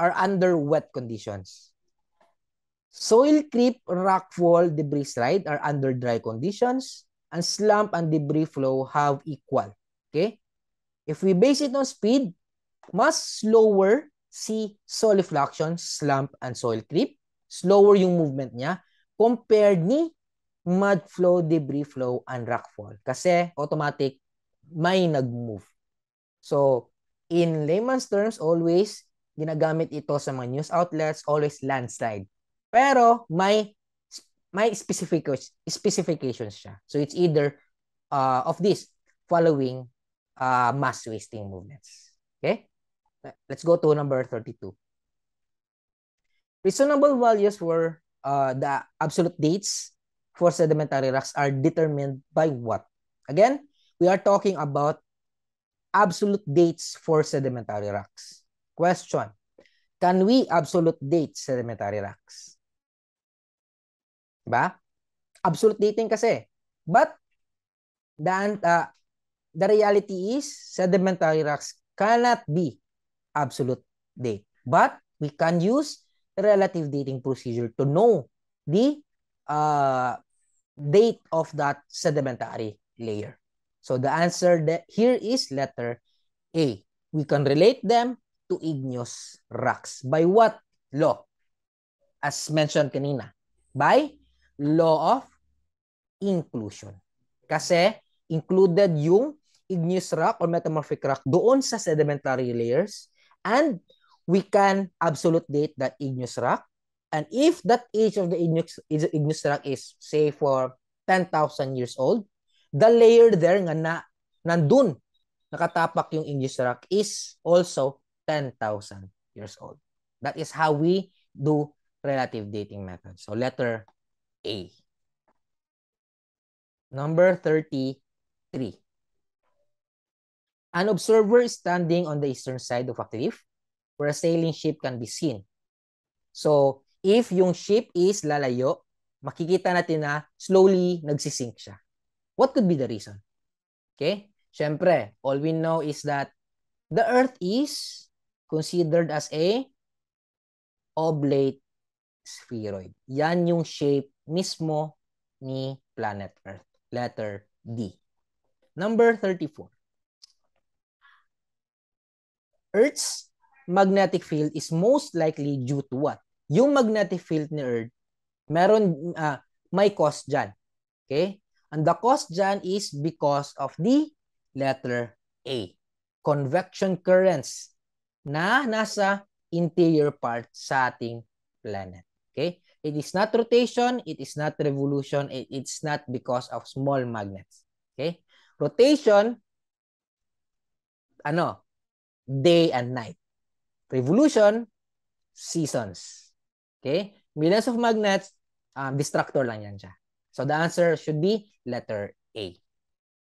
are under wet conditions. Soil creep, rockfall, debris slide are under dry conditions. And slump and debris flow have equal. Okay? If we base it on speed, much slower si solifluction, slump, and soil creep. Slower yung movement niya compared ni mud flow, debris flow, and rockfall. Kasi automatic, may nag-move. So, in layman's terms, always, ginagamit ito sa mga news outlets, always landslide. Pero, may, may specifications, specifications siya. So, it's either uh, of this following uh, mass wasting movements. Okay? Let's go to number thirty-two. Reasonable values were uh, the absolute dates for sedimentary rocks are determined by what? Again, we are talking about absolute dates for sedimentary rocks. Question, can we absolute date sedimentary rocks? Diba? Absolute dating kasi. But the, uh, the reality is sedimentary rocks cannot be absolute date. But we can use relative dating procedure to know the uh, date of that sedimentary layer. So the answer that here is letter A. We can relate them to igneous rocks. By what law? As mentioned kanina. By law of inclusion. Kasi included yung igneous rock or metamorphic rock doon sa sedimentary layers. And we can absolute date that igneous rock. And if that age of the igneous, igneous rock is, say, for ten thousand years old, the layer there nga na nandun, nakatapak yung igneous rock is also ten thousand years old. That is how we do relative dating method. So, letter A. Number thirty-three. An observer is standing on the eastern side of a cliff where a sailing ship can be seen. So, if yung ship is lalayo, makikita natin na slowly nagsisink siya. What could be the reason? Okay? Siyempre, all we know is that the Earth is considered as a oblate spheroid. Yan yung shape mismo ni planet Earth. Letter D. Number thirty-four. Earth's magnetic field is most likely due to what? Yung magnetic field ni Earth, meron, uh, may cause dyan. Okay? And the cause dyan is because of the letter A. Convection currents na nasa interior part sa ating planet. Okay? It is not rotation, it is not revolution, it, it's not because of small magnets. Okay? Rotation, ano? Day and night. Revolution, seasons. Okay? Millions of magnets, um, distractor lang yan siya. So the answer should be letter A.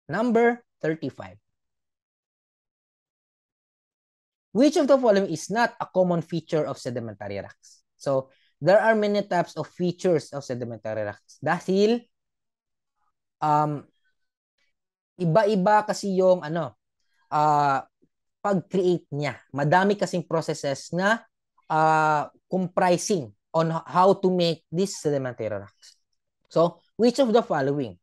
Number thirty-five. Which of the following is not a common feature of sedimentary rocks? So there are many types of features of sedimentary rocks. Dahil um, iba-iba kasi yung ano, uh, pag-create niya. Madami kasing processes na uh, comprising on how to make these sedimentary rocks. So, which of the following?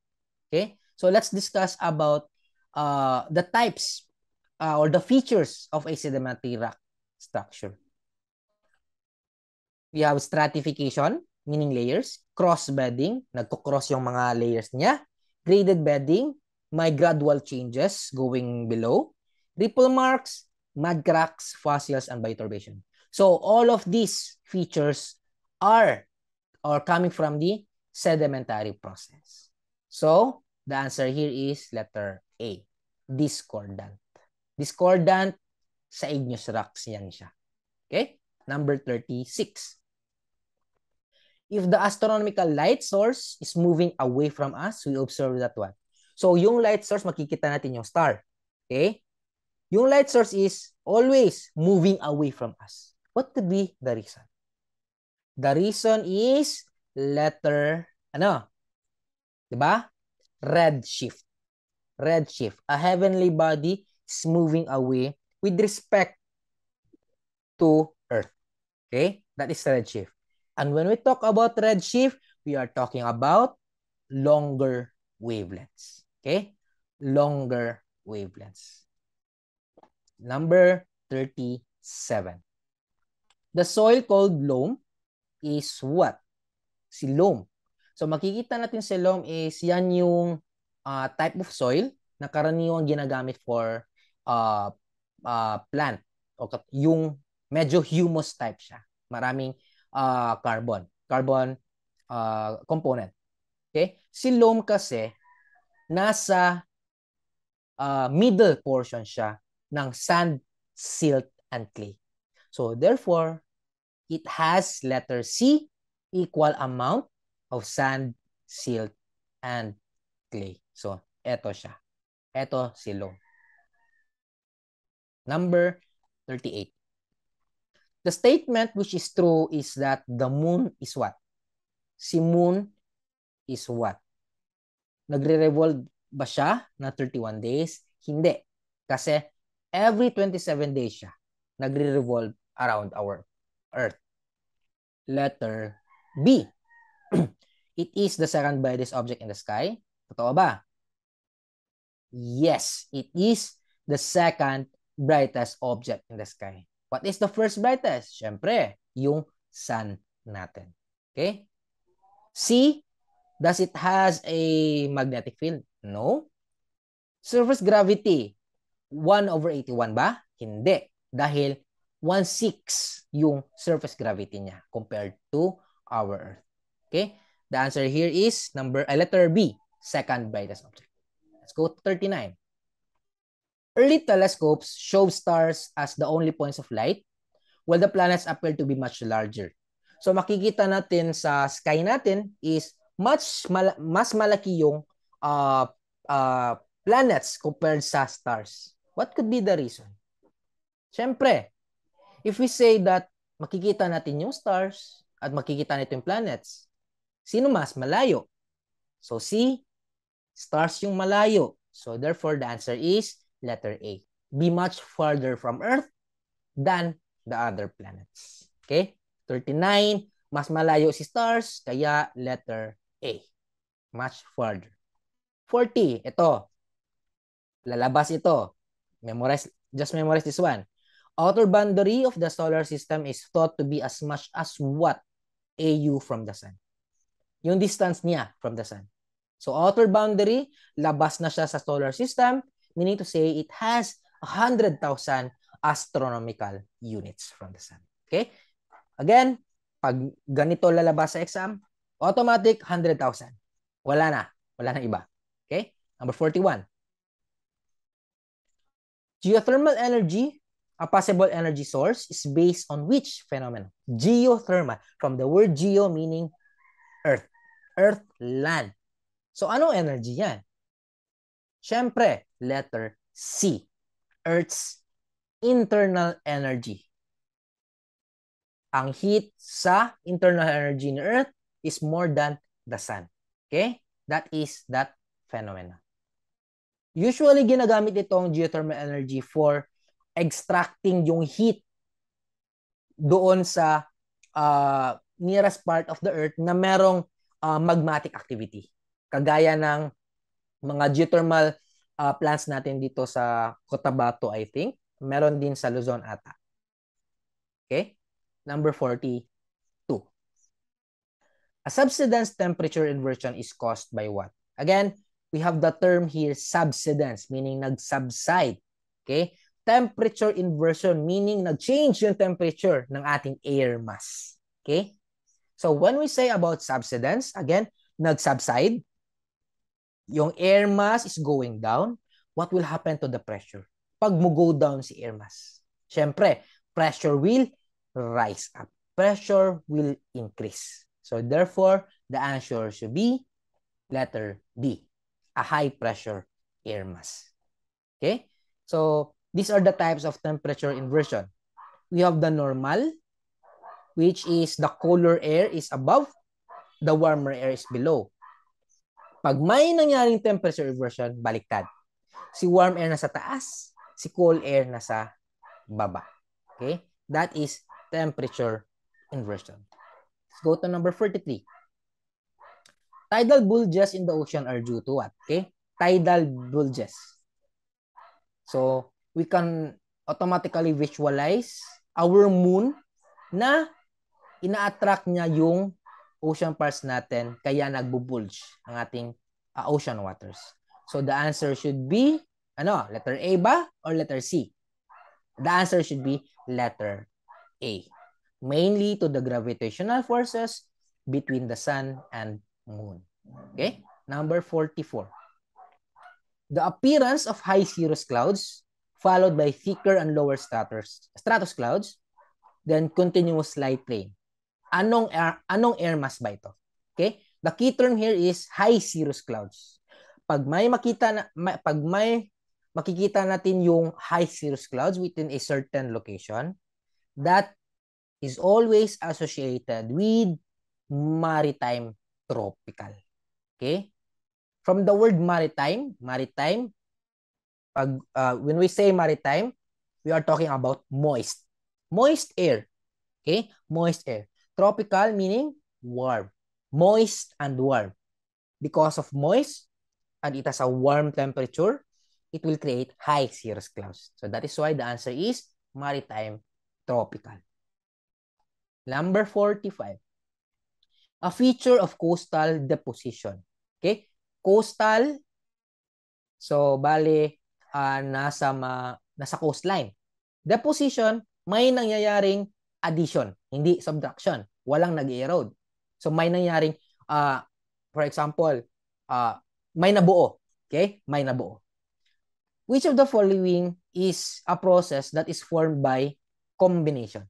Okay? So, let's discuss about uh, the types uh, or the features of a sedimentary rock structure. We have stratification, meaning layers. Cross-bedding, nagko-cross yung mga layers niya. Graded bedding, may gradual changes going below. Ripple marks, mud cracks, fossils, and biturbation. So all of these features are or coming from the sedimentary process. So the answer here is letter A, discordant. Discordant, Igneous rocks yan siya. Okay? Number thirty-six. If the astronomical light source is moving away from us, we observe that one. So, yung light source, makikita natin yung star. Okay? Yung light source is always moving away from us. What could be the reason? The reason is letter, ano? Diba? Red shift. Red shift. A heavenly body is moving away with respect to Earth. Okay? That is red shift. And when we talk about redshift, we are talking about longer wavelengths. Okay? Longer wavelengths. Number thirty-seven. The soil called loam is what? Loam. So makikita natin si loam is yan yung uh, type of soil na karaniwang ginagamit for uh, uh, plant. O yung medyo humus type siya. Maraming Uh, carbon, carbon uh, component. Okay? Si loam kasi, nasa uh, middle portion siya ng sand, silt, and clay. So, therefore, it has letter C, equal amount of sand, silt, and clay. So, eto siya. Eto si loam. Number thirty-eight. The statement which is true is that the moon is what? Si moon is what? Nagre-revolve ba siya na thirty-one days? Hindi. Kasi every twenty-seven days siya nagre-revolve around our Earth. Letter B. It is the second brightest object in the sky. Totoo ba? Yes, it is the second brightest object in the sky. What is the first brightest? Siyempre, yung sun natin. Okay? C, does it has a magnetic field? No. Surface gravity, one over eighty-one ba? Hindi. Dahil one sixth yung surface gravity niya compared to our Earth. Okay? The answer here is number uh, letter B, second brightest object. Let's go to thirty-nine. Early telescopes show stars as the only points of light, while the planets appear to be much larger. So makikita natin sa sky natin is much mal mas malaki yung uh, uh, planets compared sa stars. What could be the reason? Siyempre, if we say that makikita natin yung stars at makikita natin yung planets, sino mas malayo? So C, stars yung malayo. So therefore, the answer is letter A, be much farther from Earth than the other planets. Okay? thirty-nine, mas malayo si stars, kaya letter A, much farther. forty, ito. Lalabas ito. Memorize, just memorize this one. Outer boundary of the solar system is thought to be as much as what? A U from the sun. Yung distance niya from the sun. So outer boundary, labas na siya sa solar system, meaning to say it has one hundred thousand astronomical units from the sun. Okay? Again, pag ganito lalabas sa exam, automatic one hundred thousand. Wala na. Wala na iba. Okay? Number forty-one. Geothermal energy, a possible energy source, is based on which phenomenon? Geothermal. From the word geo meaning earth. Earth, land. So, anong energy yan? Siyempre, letter C, Earth's internal energy. Ang heat sa internal energy ni Earth is more than the sun. Okay? That is that phenomenon. Usually, ginagamit itong geothermal energy for extracting yung heat doon sa uh, nearest part of the Earth na merong uh, magmatic activity. Kagaya ng mga geothermal uh, plants natin dito sa Cotabato, I think. Meron din sa Luzon ata. Okay? Number forty-two. A subsidence temperature inversion is caused by what? Again, we have the term here, subsidence, meaning nag-subside. Okay? Temperature inversion, meaning nag-change yung temperature ng ating air mass. Okay? So, when we say about subsidence, again, nag-subside, yung air mass is going down, what will happen to the pressure? pag mo-go down si air mass. Siyempre, pressure will rise up. Pressure will increase. So therefore, the answer should be letter D, a high pressure air mass. Okay? So these are the types of temperature inversion. We have the normal, which is the cooler air is above, the warmer air is below. Pag may nangyaring temperature inversion, baliktad. Si warm air nasa taas, si cool air nasa baba. Okay? That is temperature inversion. Let's go to number forty-three. Tidal bulges in the ocean are due to what? Okay? Tidal bulges. So, we can automatically visualize our moon na ina-attract niya yung ocean parts natin kaya nagbubulge ang ating uh, ocean waters. So, the answer should be, ano, letter A ba or letter C? The answer should be letter A. Mainly to the gravitational forces between the sun and moon. Okay? Number forty-four. The appearance of high cirrus clouds followed by thicker and lower stratus, stratus clouds, then continuous light rain. Anong air, anong air mass ba ito? Okay? The key term here is high cirrus clouds. Pag may makita na, may, pag may makikita natin yung high cirrus clouds within a certain location, that is always associated with maritime tropical. Okay? From the word maritime, maritime, pag, uh, when we say maritime, we are talking about moist. Moist air. Okay? Moist air. Tropical meaning warm. Moist and warm. Because of moist, and it has a warm temperature, it will create high cirrus clouds. So that is why the answer is maritime tropical. Number forty-five. A feature of coastal deposition. Okay? Coastal. So, bale, uh, nasa, ma, nasa coastline. Deposition, may nangyayaring addition. Hindi subtraction. Walang nag-erode. So, may nangyayaring, uh, for example, uh, may nabuo. Okay? May nabuo. Which of the following is a process that is formed by combination?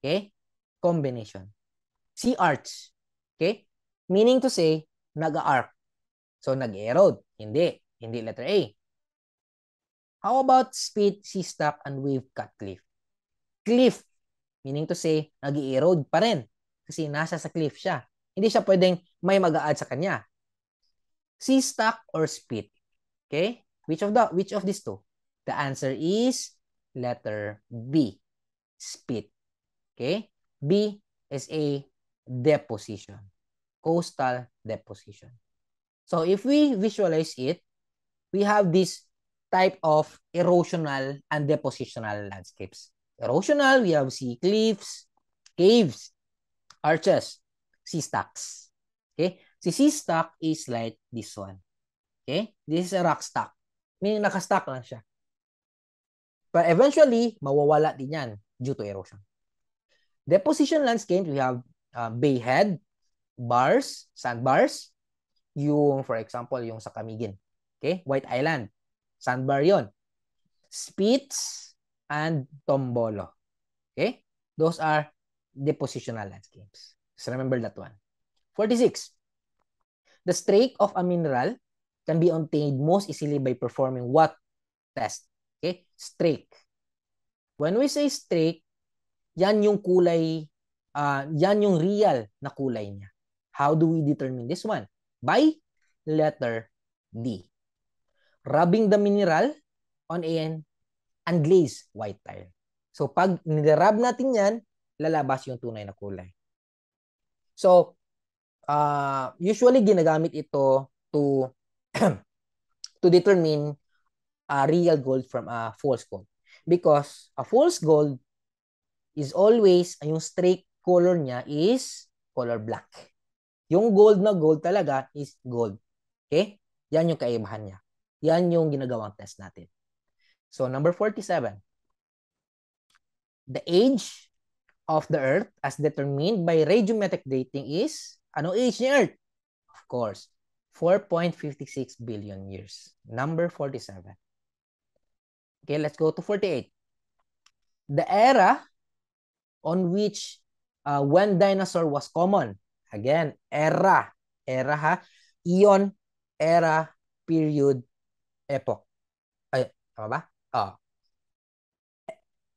Okay? Combination. Sea arch. Okay? Meaning to say, nag-arc. So, nag-erode. Hindi. Hindi letter A. How about spit, sea stack, and wave cut cliff? Cliff. Meaning to say, nag-erode pa rin. Kasi nasa sa cliff siya. Hindi siya pwedeng may mag-a-add sa kanya. Sea stack or spit. Okay? Which of the which of these two? The answer is letter B. Spit. Okay? B is a deposition. Coastal deposition. So if we visualize it, we have this type of erosional and depositional landscapes. Erosional, we have sea cliffs, caves, arches, sea stacks. Okay? Si sea stack is like this one. Okay? This is a rock stack. Meaning nakastack lang siya. But eventually, mawawala din yan due to erosion. Deposition landscapes, we have uh, bay head, bars, sandbars, yung, for example, yung sa Camiguin. Okay? White Island. Sandbar yon. Spits and Tombolo. Okay? Those are depositional landscapes. Just remember that one. forty-six. The strike of a mineral can be obtained most easily by performing what test? Okay? Strike. When we say strike, yan yung kulay, uh, yan yung real na kulay niya. How do we determine this one? By letter D. Rubbing the mineral on an unglazed white tile. So pag nirub natin yan, lalabas yung tunay na kulay. So, uh, usually ginagamit ito to, to determine a real gold from a false gold. Because a false gold is always, yung straight color niya is color black. Yung gold na gold talaga is gold. Okay? Yan yung kaibahan niya. Yan yung ginagawang test natin. So, number forty-seven. The age of the Earth as determined by radiometric dating is, ano age ni Earth? Of course, four point five six billion years. Number forty-seven. Okay, let's go to forty-eight. The era on which uh, when dinosaur was common. Again, era. Era ha. Eon, era, period, epoch. Ay, tama ba? Oh.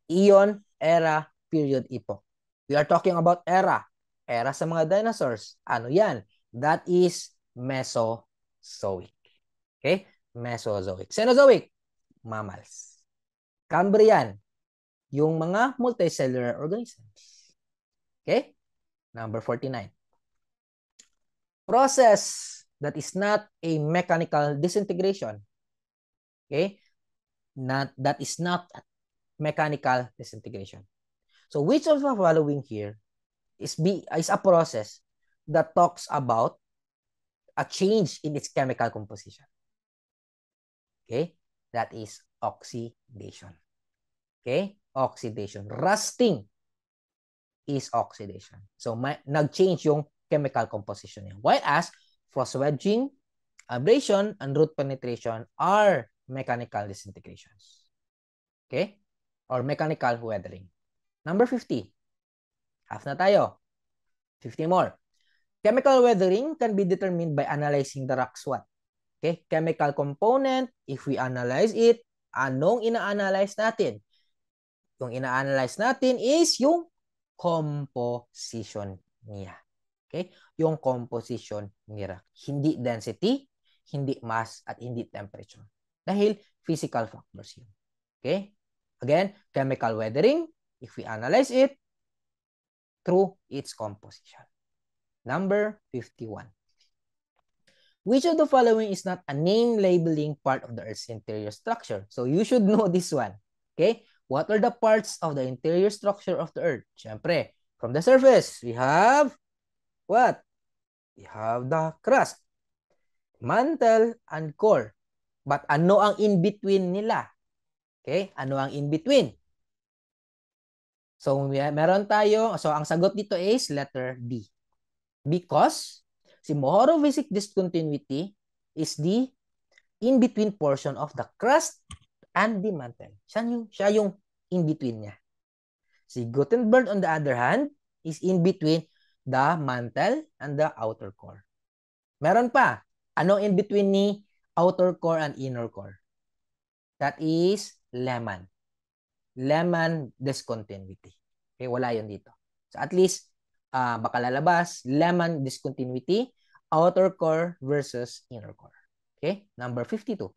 Eon, era, period, epoch. We are talking about era. Era sa mga dinosaurs. Ano yan? That is Mesozoic. Okay? Mesozoic. Cenozoic, mammals. Cambrian, yung mga multicellular organisms. Okay? Number forty-nine. Process that is not a mechanical disintegration. Okay? Not, that is not mechanical disintegration. So which of the following here is, be, is a process that talks about a change in its chemical composition? Okay? That is oxidation. Okay? Oxidation. Rusting is oxidation. So, nag-change yung chemical composition niya. Why as frost wedging, abrasion, and root penetration are mechanical disintegrations. Okay? Or mechanical weathering. Number fifty. Half na tayo. fifty more. Chemical weathering can be determined by analyzing the rock's what? Okay? Chemical component, if we analyze it, anong ina-analyze natin? Yung ina-analyze natin is yung composition niya. Okay? Yung composition niya. Hindi density, hindi mass, at hindi temperature. Dahil physical factors yun. Okay? Again, chemical weathering, if we analyze it, through its composition. Number fifty-one. Which of the following is not a name labeling part of the Earth's interior structure? So you should know this one. Okay? What are the parts of the interior structure of the Earth? Siyempre, from the surface, we have what? We have the crust, mantle, and core. But ano ang in-between nila? Okay? Ano ang in-between? So, meron tayo. So, ang sagot dito is letter D. Because si Mohorovic discontinuity is the in-between portion of the crust and the mantle. Siya yung, siya yung in-between niya. Si Gutenberg, on the other hand, is in-between the mantle and the outer core. Meron pa. Anong in-between ni outer core and inner core? That is Lehmann. Lehmann discontinuity. Okay, wala yun dito. So at least, uh, baka lalabas, Lehmann discontinuity, outer core versus inner core. Okay, number fifty-two.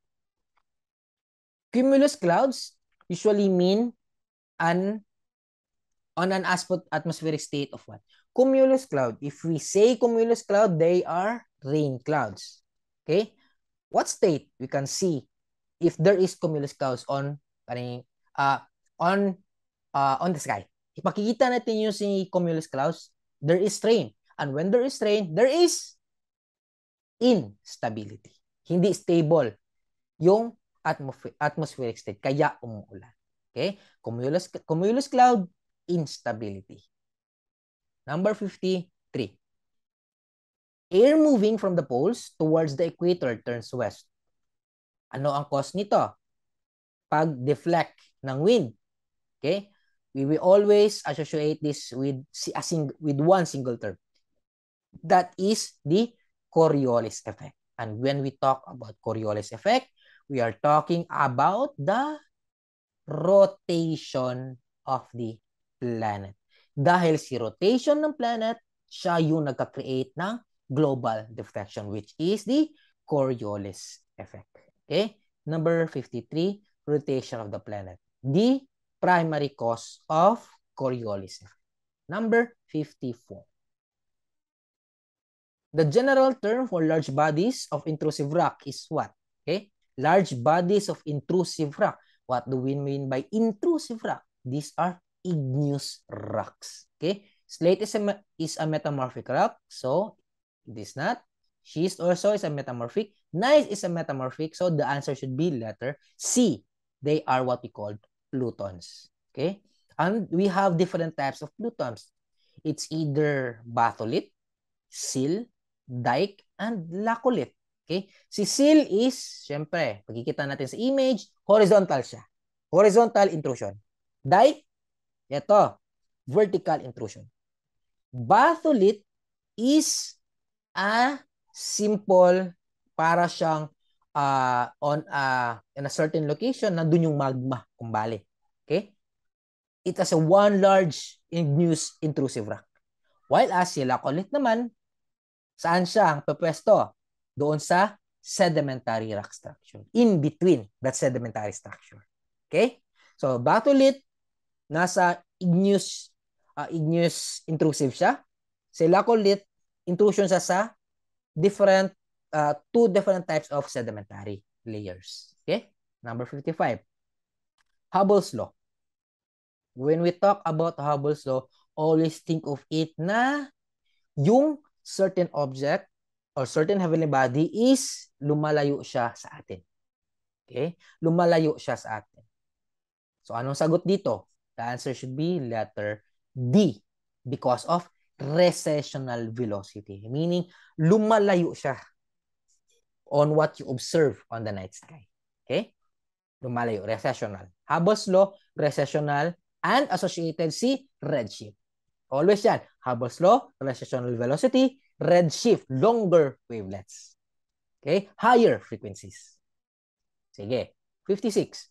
Cumulus clouds usually mean an on an atmospheric state of what? Cumulus cloud. If we say cumulus cloud, they are rain clouds. Okay? What state we can see if there is cumulus clouds on uh, on uh, on the sky? If makikita natin yung si cumulus clouds, there is rain. And when there is rain, there is instability. Hindi stable yung atmospheric state, kaya umuulan. Okay? Cumulus, cumulus cloud, instability. Number fifty-three. Air moving from the poles towards the equator turns west. Ano ang cause nito? Pag-deflect ng wind. Okay? We will always associate this with, a sing with one single term. That is the Coriolis effect. And when we talk about Coriolis effect, we are talking about the rotation of the planet. Dahil si rotation ng planet, siya yung nagka-create ng global deflection, which is the Coriolis effect. Okay? Number fifty-three, rotation of the planet. The primary cause of Coriolis effect. Number fifty-four. The general term for large bodies of intrusive rock is what? Okay? Large bodies of intrusive rock. What do we mean by intrusive rock? These are igneous rocks. Okay? Slate is a, is a metamorphic rock. So, it is not. Schist also is a metamorphic. Gneiss is a metamorphic. So, the answer should be letter C. They are what we call plutons. Okay? And we have different types of plutons. It's either batholith, sill, dike, and lacolith. Okay? Si sill is, syempre, pagkikita natin sa image, horizontal siya. Horizontal intrusion. Dike, ito, vertical intrusion. Batholith is a simple, para siyang uh, on a, in a certain location, nandun yung magma, kumbali. Okay? It has a one large igneous intrusive rock. While as Colit naman, saan siya ang pepwesto? Doon sa sedimentary rock structure. In between that sedimentary structure. Okay? So, batholith, nasa igneous, uh, igneous intrusive siya. Colit, intrusion siya sa different, uh, two different types of sedimentary layers. Okay? Number fifty-five. Hubble's law. When we talk about Hubble's law, always think of it na yung certain object or certain heavenly body is lumalayo siya sa atin. Okay? Lumalayo siya sa atin. So, anong sagot dito? The answer should be letter D, because of recessional velocity. Meaning, lumalayo siya on what you observe on the night sky. Okay? Lumalayo, recessional. Hubble's law, recessional, and associated si redshift. Always yan. Hubble's law, recessional velocity, redshift, longer wavelengths. Okay? Higher frequencies. Sige. fifty-six.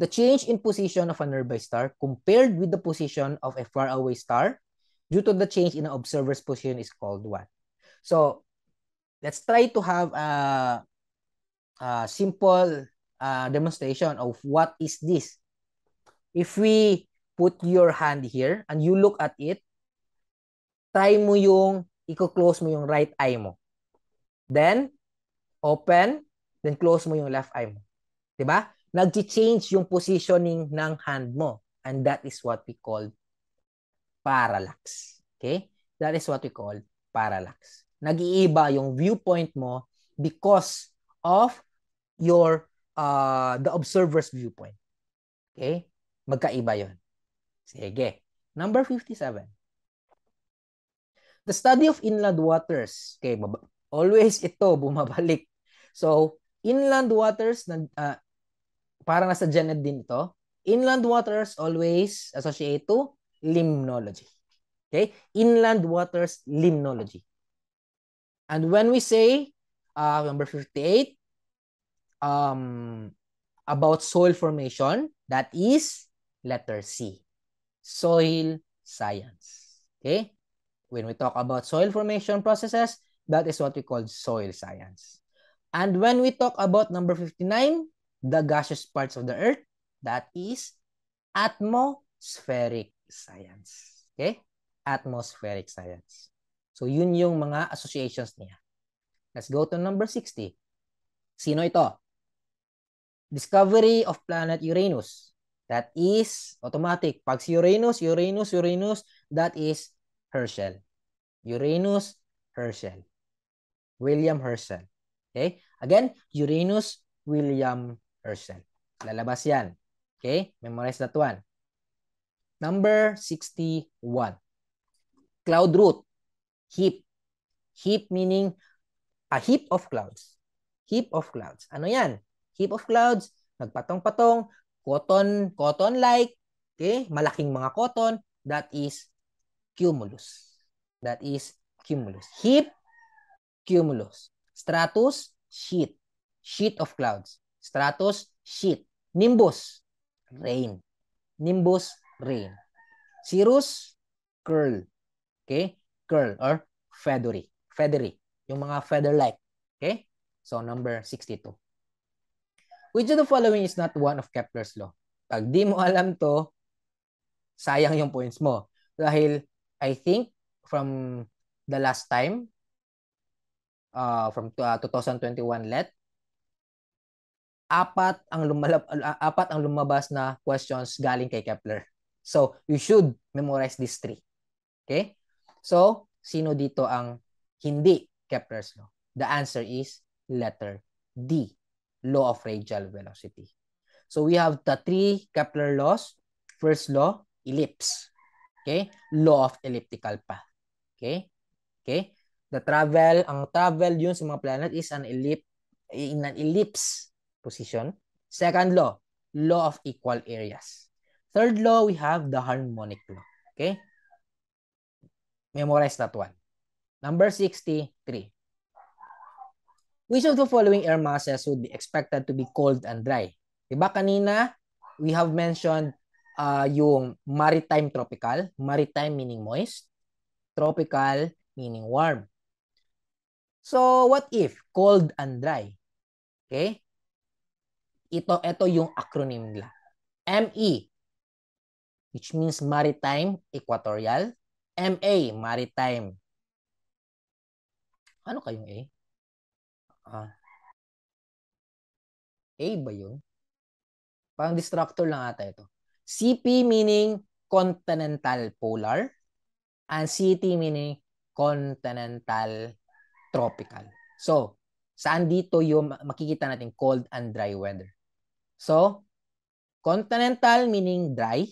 The change in position of a nearby star compared with the position of a faraway star due to the change in an observer's position is called what? So, let's try to have a, a simple uh, demonstration of what is this. If we put your hand here and you look at it, try mo yung, i-close mo yung right eye mo. Then, open, then close mo yung left eye mo. Diba? Nag-change yung positioning ng hand mo. And that is what we call parallax. Okay? That is what we call parallax. Nag-iiba yung viewpoint mo because of your uh, the observer's viewpoint. Okay? Magkaiba yun. Sige. Number fifty-seven. The study of inland waters. Okay, always ito bumabalik. So, inland waters, uh, para nasa Janet din ito, inland waters always associate to limnology. Okay? Inland waters, limnology. And when we say, uh, number fifty-eight, um, about soil formation, that is letter C, soil science. Okay? When we talk about soil formation processes, that is what we call soil science. And when we talk about number fifty-nine, the gaseous parts of the earth, that is atmospheric science. Okay? Atmospheric science. So, yun yung mga associations niya. Let's go to number sixty. Sino ito? Discovery of planet Uranus. That is automatic. Pag si Uranus, Uranus, Uranus, that is Herschel. Uranus, Herschel. William Herschel. Okay? Again, Uranus, William Herschel. Lalabas yan. Okay? Memorize that one. Number sixty-one. Cloud root. Heap. Heap meaning a heap of clouds. Heap of clouds. Ano yan? Heap of clouds. Nagpatong-patong. Cotton. Cotton-like. Okay? Malaking mga cotton. That is cumulus. That is cumulus. Heap. Cumulus. Stratus. Sheet. Sheet of clouds. Stratus. Sheet. Nimbus, rain. Nimbus, rain. Cirrus, curl. Okay? Curl or feathery. Feathery. Yung mga feather-like. Okay? So, number sixty-two. Which of the following is not one of Kepler's law? Pag di mo alam to, sayang yung points mo. Dahil, I think, from the last time, uh, from uh, twenty twenty-one L E D, apat ang lumalab apat ang lumabas na questions galing kay Kepler. So, you should memorize these three. Okay? So, sino dito ang hindi Kepler's law? The answer is letter D, law of radial velocity. So, we have the three Kepler laws. First law, ellipse. Okay? Law of elliptical path. Okay? Okay? The travel, ang travel yun sa mga planet is an ellipse, in an ellipse position. Second law, law of equal areas. Third law, we have the harmonic law. Okay? Memorize that one. Number sixty-three. Which of the following air masses would be expected to be cold and dry? Diba kanina, we have mentioned uh, yung maritime tropical. Maritime meaning moist. Tropical meaning warm. So, what if cold and dry? Okay? Ito, ito yung acronym nila. M E, which means maritime equatorial. M A, maritime. Ano kayong A? Ah. A ba yun? Parang distractor lang ata ito. C P meaning continental polar. And C T meaning continental tropical. So, saan dito yung makikita natin cold and dry weather? So, continental meaning dry,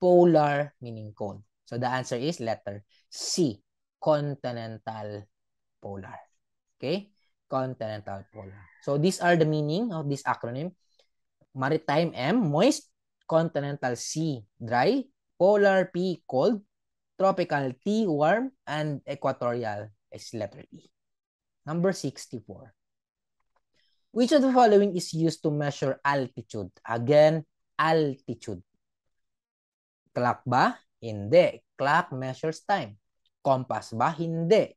polar meaning cold. So, the answer is letter C, continental polar. Okay? Continental polar. So, these are the meaning of this acronym. Maritime M, moist. Continental C, dry. Polar P, cold. Tropical T, warm. And equatorial is letter E. Number sixty-four. Which of the following is used to measure altitude? Again, altitude. Clock ba? Hindi. Clock measures time. Compass ba? Hindi.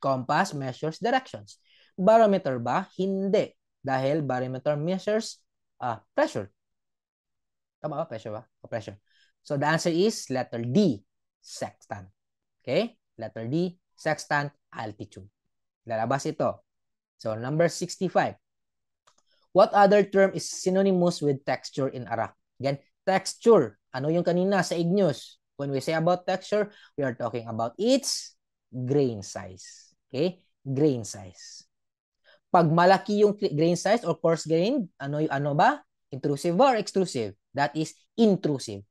Compass measures directions. Barometer ba? Hindi. Dahil barometer measures uh, pressure. Tama ba? Pressure ba? O pressure. So the answer is letter D, sextant. Okay? Letter D, sextant, altitude. Lalabas ito. So, number sixty-five. What other term is synonymous with texture in Arak? Again, texture. Ano yung kanina sa Ig News? When we say about texture, we are talking about its grain size. Okay? Grain size. Pag malaki yung grain size or coarse grain, ano, ano ba? Intrusive or extrusive? That is intrusive.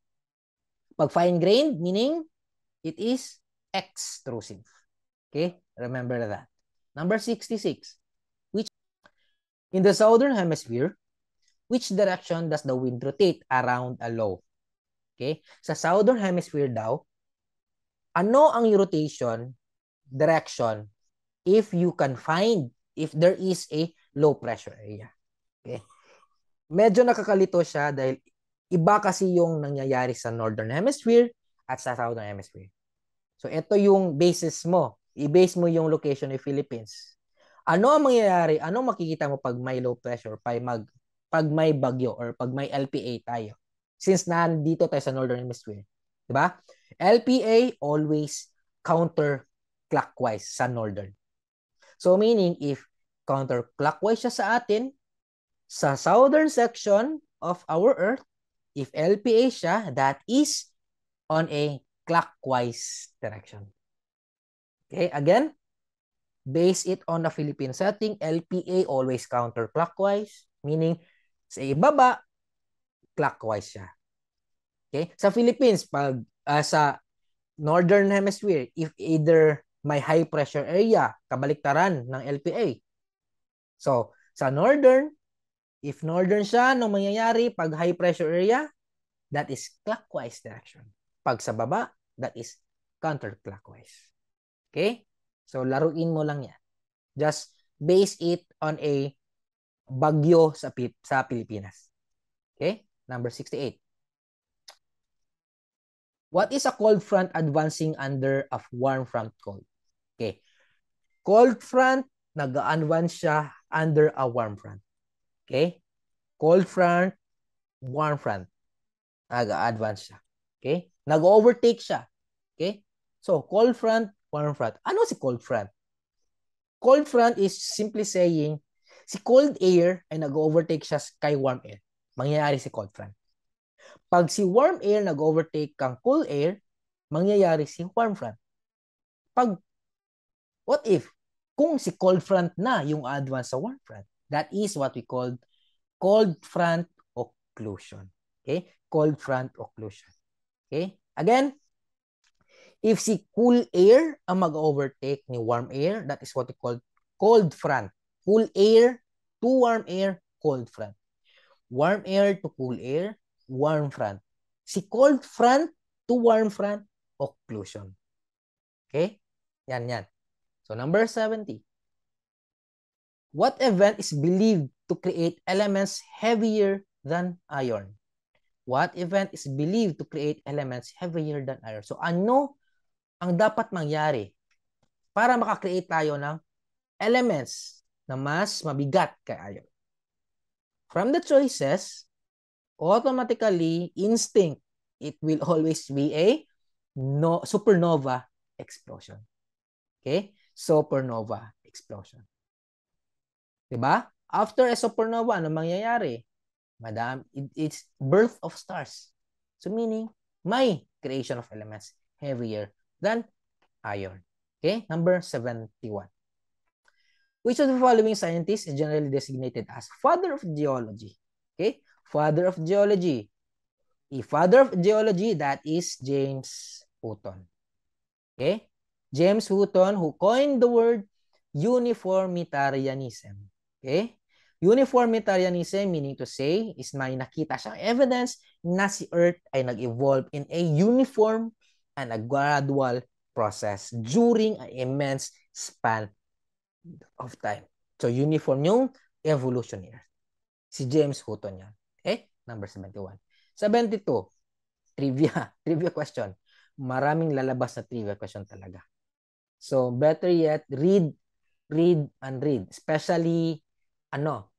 Pag fine grain, meaning it is extrusive. Okay? Remember that. Number sixty-six, which in the southern hemisphere, which direction does the wind rotate around a lobe? Okay? Sa southern hemisphere daw, ano ang rotation direction if you can find, if there is a low pressure area? Okay? Medyo nakakalito siya dahil iba kasi yung nangyayari sa northern hemisphere at sa southern hemisphere. So ito yung basis mo. I-base mo yung location ng Philippines. Ano ang mangyayari? Ano makikita mo pag may low pressure, pag, mag, pag may bagyo, or pag may L P A tayo? Since nandito tayo sa northern hemisphere. Diba? L P A always counterclockwise sa northern. So meaning, if counterclockwise siya sa atin, sa southern section of our Earth, if L P A siya, that is on a clockwise direction. Okay, again, base it on the Philippine setting. L P A always counterclockwise, meaning sa ibaba, clockwise siya. Okay, sa Philippines, pag uh, sa northern hemisphere, if either may high pressure area, kabaliktaran ng L P A. So, sa northern, if northern siya, anong mangyayari pag high pressure area? That is clockwise direction. Pag sa baba, that is counterclockwise. Okay? So, laruin mo lang yan. Just base it on a bagyo sa, P sa Pilipinas. Okay? Number sixty-eight. What is a cold front advancing under a warm front cold? Okay. Cold front, nag-advance siya under a warm front. Okay? Cold front, warm front. Nag-advance siya. Okay? Nag-overtake siya. Okay? So, cold front, warm front. Ano si cold front? Cold front is simply saying, si cold air ay nag-overtake siya kay warm air. Mangyayari si cold front. Pag si warm air nag-overtake kang cold air, mangyayari si warm front. Pag, what if, kung si cold front na yung advance sa warm front, that is what we call cold front occlusion. Okay? Cold front occlusion. Okay? Again, if si cool air ang mag-overtake ni warm air, that is what we call cold front. Cool air to warm air, cold front. warm air to cool air, warm front. Si cold front to warm front, occlusion. Okay? Yan, yan. So, number seventy. What event is believed to create elements heavier than iron? What event is believed to create elements heavier than iron? So, ano ang dapat mangyari para makakreate tayo ng elements na mas mabigat kay iron? From the choices, automatically, instinct, it will always be a no supernova explosion. Okay? Supernova explosion. Diba? After a supernova, ano mangyayari? Madam, it, it's birth of stars. So meaning, may creation of elements heavier than iron. Okay? Number seventy-one. Which of the following scientists is generally designated as father of geology? Okay? Father of geology. The father of geology, that is James Hutton. Okay? James Hutton, who coined the word uniformitarianism. Okay? Uniformitarianism, meaning to say, is may nakita siyang evidence na si Earth ay nag-evolve in a uniform and a gradual process during an immense span of time. So, uniform yung evolution here. Si James Hutton yan. Okay? Number seventy-one. seventy-two. Trivia. Trivia question. Maraming lalabas na trivia question talaga. So, better yet, read, read, and read. Especially, ano,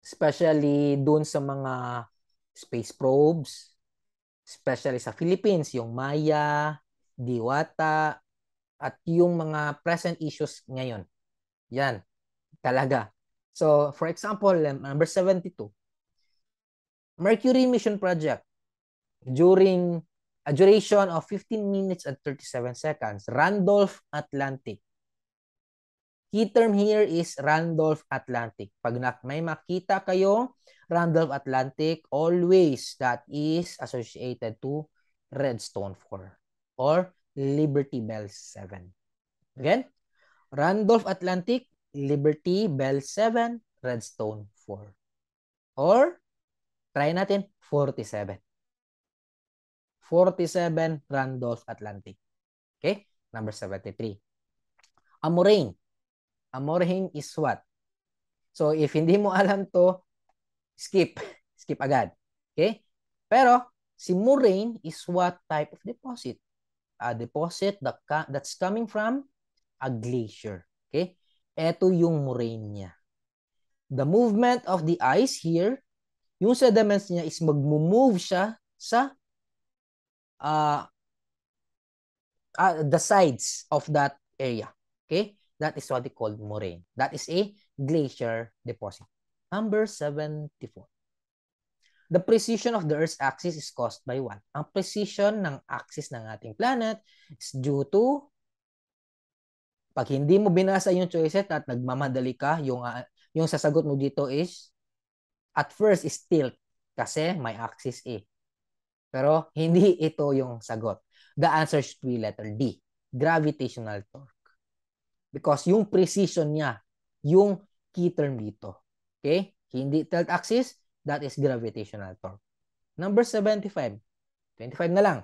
especially dun sa mga space probes, especially sa Philippines, yung Maya, Diwata, at yung mga present issues ngayon. Yan, talaga. So, for example, number seventy-two, Mercury Mission Project, during a duration of fifteen minutes and thirty-seven seconds, Randolph Atlantic. Key term here is Randolph Atlantic. Pag may makita kayo, Randolph Atlantic, always that is associated to Redstone four or Liberty Bell seven. Again, Randolph Atlantic, Liberty Bell seven, Redstone four. Or, try natin, forty-seven. forty-seven, Randolph Atlantic. Okay? Number seventy-three. Amoraine. Amoraine is what? So, if hindi mo alam to, skip. Skip agad. Okay? Pero, si moraine is what type of deposit? A deposit that that's coming from a glacier. Okay? Ito yung moraine niya. The movement of the ice here, yung sediments niya is mag-move siya sa uh, uh, the sides of that area. Okay? That is what they call moraine. That is a glacier deposit. Number seventy-four. The precision of the Earth's axis is caused by what? Ang precision ng axis ng ating planet is due to, pag hindi mo binasa yung choices at nagmamadali ka, yung, uh, yung sasagot mo dito is, at first is tilt, kasi may axis A. Pero hindi ito yung sagot. The answer should be letter D, gravitational torque. Because yung precision niya, yung key term dito. Okay? Hindi tilt axis, that is gravitational torque. Number seventy-five. twenty-five na lang.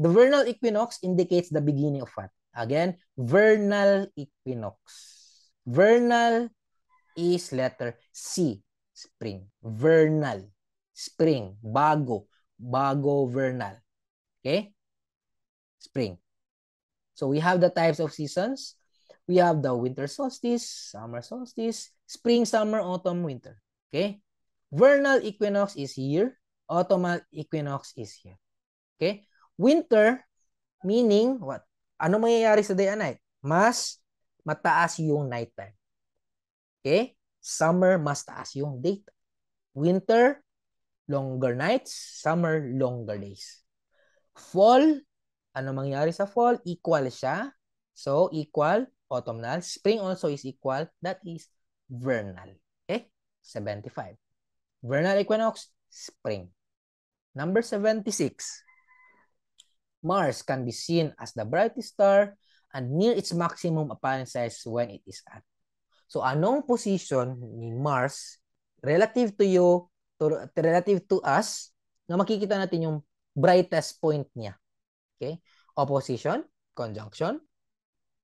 The vernal equinox indicates the beginning of what? Again, vernal equinox. Vernal is letter C, spring. Vernal. Spring. Bago. Bago vernal. Okay? Spring. So we have the types of seasons. We have the winter solstice, summer solstice, spring, summer, autumn, winter. Okay? Vernal equinox is here. Autumnal equinox is here. Okay? Winter, meaning what? Ano mangyayari sa day and night? Mas mataas yung nighttime. Okay? Summer, mas taas yung daytime. Winter, longer nights. Summer, longer days. Fall, ano mangyari sa fall? Equal siya. So, equal, autumnal. Spring also is equal. That is vernal. Okay? seventy-five. Vernal equinox, spring. Number seventy-six. Mars can be seen as the brightest star and near its maximum apparent size when it is at. So, anong position ni Mars relative to you, to, relative to us, na makikita natin yung brightest point niya. Okay? Opposition, conjunction,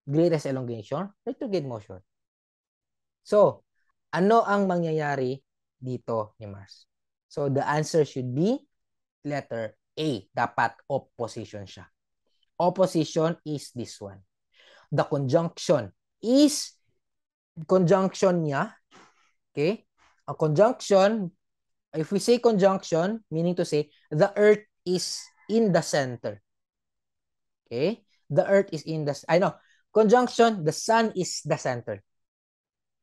greatest elongation, retrograde motion. So, ano ang mangyayari dito ni Mars? So, the answer should be letter A. Dapat opposition siya. Opposition is this one. The conjunction is conjunction niya. Okay? A conjunction, if we say conjunction, meaning to say the Earth is in the center. Okay? The Earth is in the... I know. Conjunction, the Sun is the center.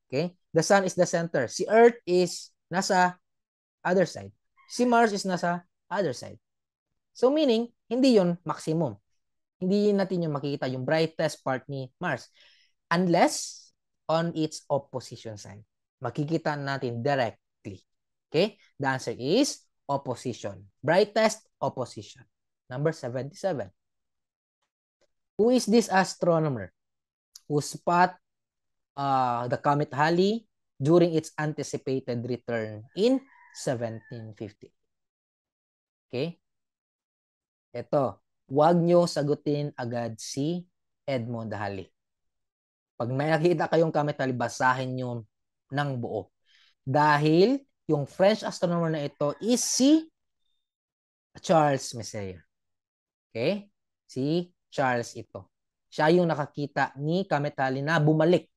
Okay? The Sun is the center. Si Earth is nasa other side. Si Mars is nasa other side. So meaning, hindi yun maximum. Hindi natin yung makikita yung brightest part ni Mars. Unless on its opposition side. Makikita natin directly. Okay? The answer is opposition. Brightest opposition. Number seventy-seven. Who is this astronomer who spot uh, the comet Halley during its anticipated return in seventeen fifty? Okay? Ito. Huwag nyo sagutin agad si Edmond Halley. Pag may nakita kayong comet Halley, basahin nyo ng buo. Dahil yung French astronomer na ito is si Charles Messier. Okay? Si Charles ito. Siya yung nakakita ni comet Halley na bumalik.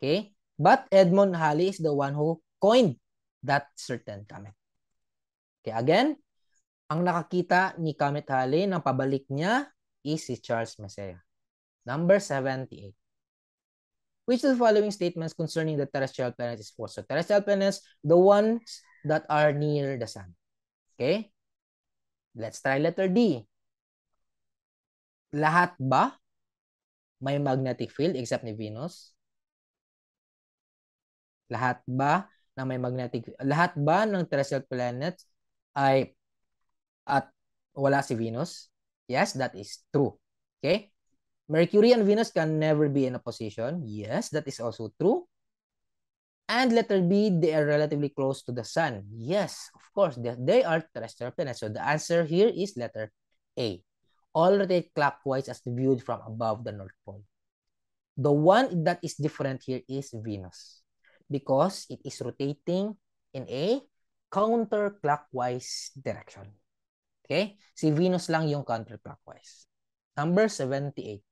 Okay? But Edmond Halley is the one who coined that certain comet. Okay, again, ang nakakita ni comet Halley ng pabalik niya is si Charles Messier. Number seventy-eight. Which of the following statements concerning the terrestrial planets is false? So terrestrial planets, the ones that are near the sun. Okay? Let's try letter D. Lahat ba may magnetic field except ni Venus? Lahat ba na may magnetic lahat ba ng terrestrial planets ay at wala si Venus? Yes, that is true. Okay? Mercury and Venus can never be in opposition. Yes, that is also true. And letter B, they are relatively close to the sun. Yes, of course. They, they are terrestrial planets. So the answer here is letter A. All rotate clockwise as viewed from above the North Pole. The one that is different here is Venus because it is rotating in a counterclockwise direction. Okay? Si Venus lang yung counterclockwise. Number seventy-eight.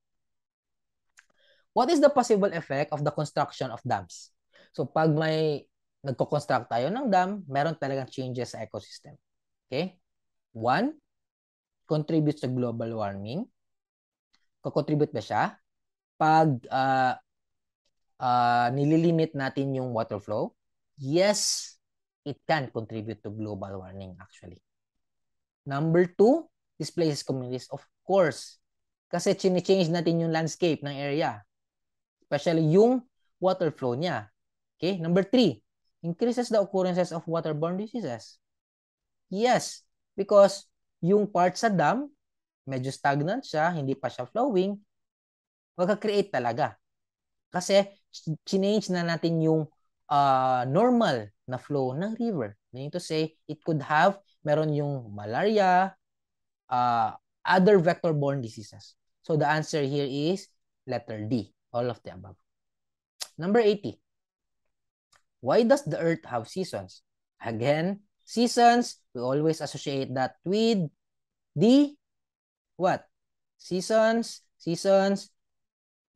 What is the possible effect of the construction of dams? So pag may nagko-construct tayo ng dam, meron talagang changes sa ecosystem. Okay? One, contributes to global warming. Kukontribute ba siya? Pag uh, uh, nililimit natin yung water flow, yes, it can contribute to global warming actually. Number two, displaces communities, of course. Kasi chine-change natin yung landscape ng area. Especially yung water flow niya. Okay? Number three, increases the occurrences of waterborne diseases. Yes, because yung part sa dam, medyo stagnant siya, hindi pa siya flowing, magka-create talaga. Kasi change na natin yung uh, normal na flow ng river. Meaning to say, it could have meron yung malaria, uh, other vector-borne diseases. So the answer here is letter D, all of the above. Number eighty. Why does the Earth have seasons? Again, seasons, we always associate that with the what? Seasons, seasons,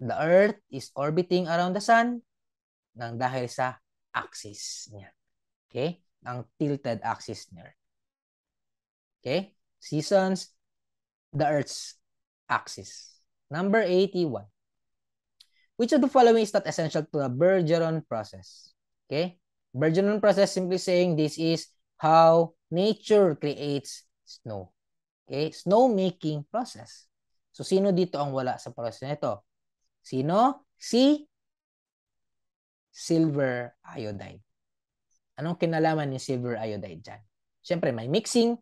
the Earth is orbiting around the sun nang dahil sa axis niya. Okay? Ang tilted axis niya. Okay? Seasons, the Earth's axis. Number eighty-one. Which of the following is not essential to the Bergeron process? Okay? Bergeron process, simply saying this is how nature creates snow. Okay? Snow-making process. So, sino dito ang wala sa process nito? Sino? Si silver iodide. Anong kinalaman ni silver iodide dyan? Siyempre, may mixing,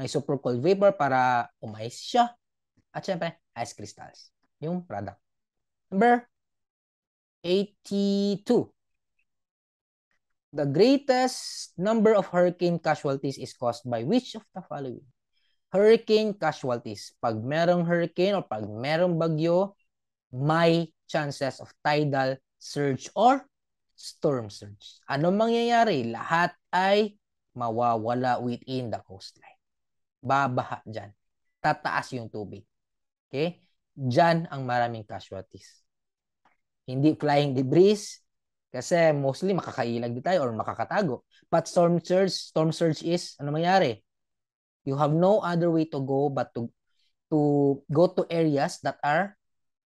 may super cold vapor para umayos siya. At syempre, ice crystals. Yung product. Number eighty-two. The greatest number of hurricane casualties is caused by which of the following? Hurricane casualties. Pag merong hurricane o pag merong bagyo, may chances of tidal surge or storm surge. Ano mangyayari? Lahat ay mawawala within the coastline. Babaha dyan. Tataas yung tubig. Okay? Dyan ang maraming casualties. Hindi flying debris, kasi mostly makakailag din tayo or makakatago. But storm surge, storm surge is, ano mangyari? You have no other way to go but to, to go to areas that are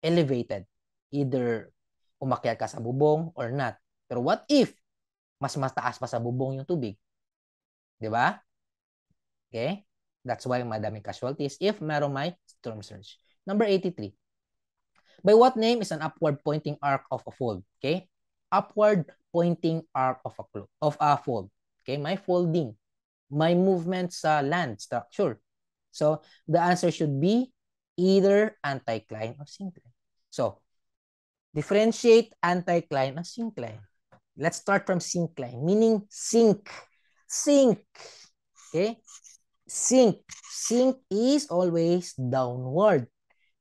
elevated. Either umakyat ka sa bubong or not. Pero what if mas mataas pa sa bubong yung tubig? Diba? Okay? That's why madaming casualties if meron may storm surge. Number eighty-three. By what name is an upward pointing arc of a fold? Okay? Upward pointing arc of a of a fold. Okay, may folding, may movement sa land structure. So the answer should be either anticline or syncline. So differentiate anticline and syncline. Let's start from syncline, meaning sink, sink. Okay, sink, sink is always downward.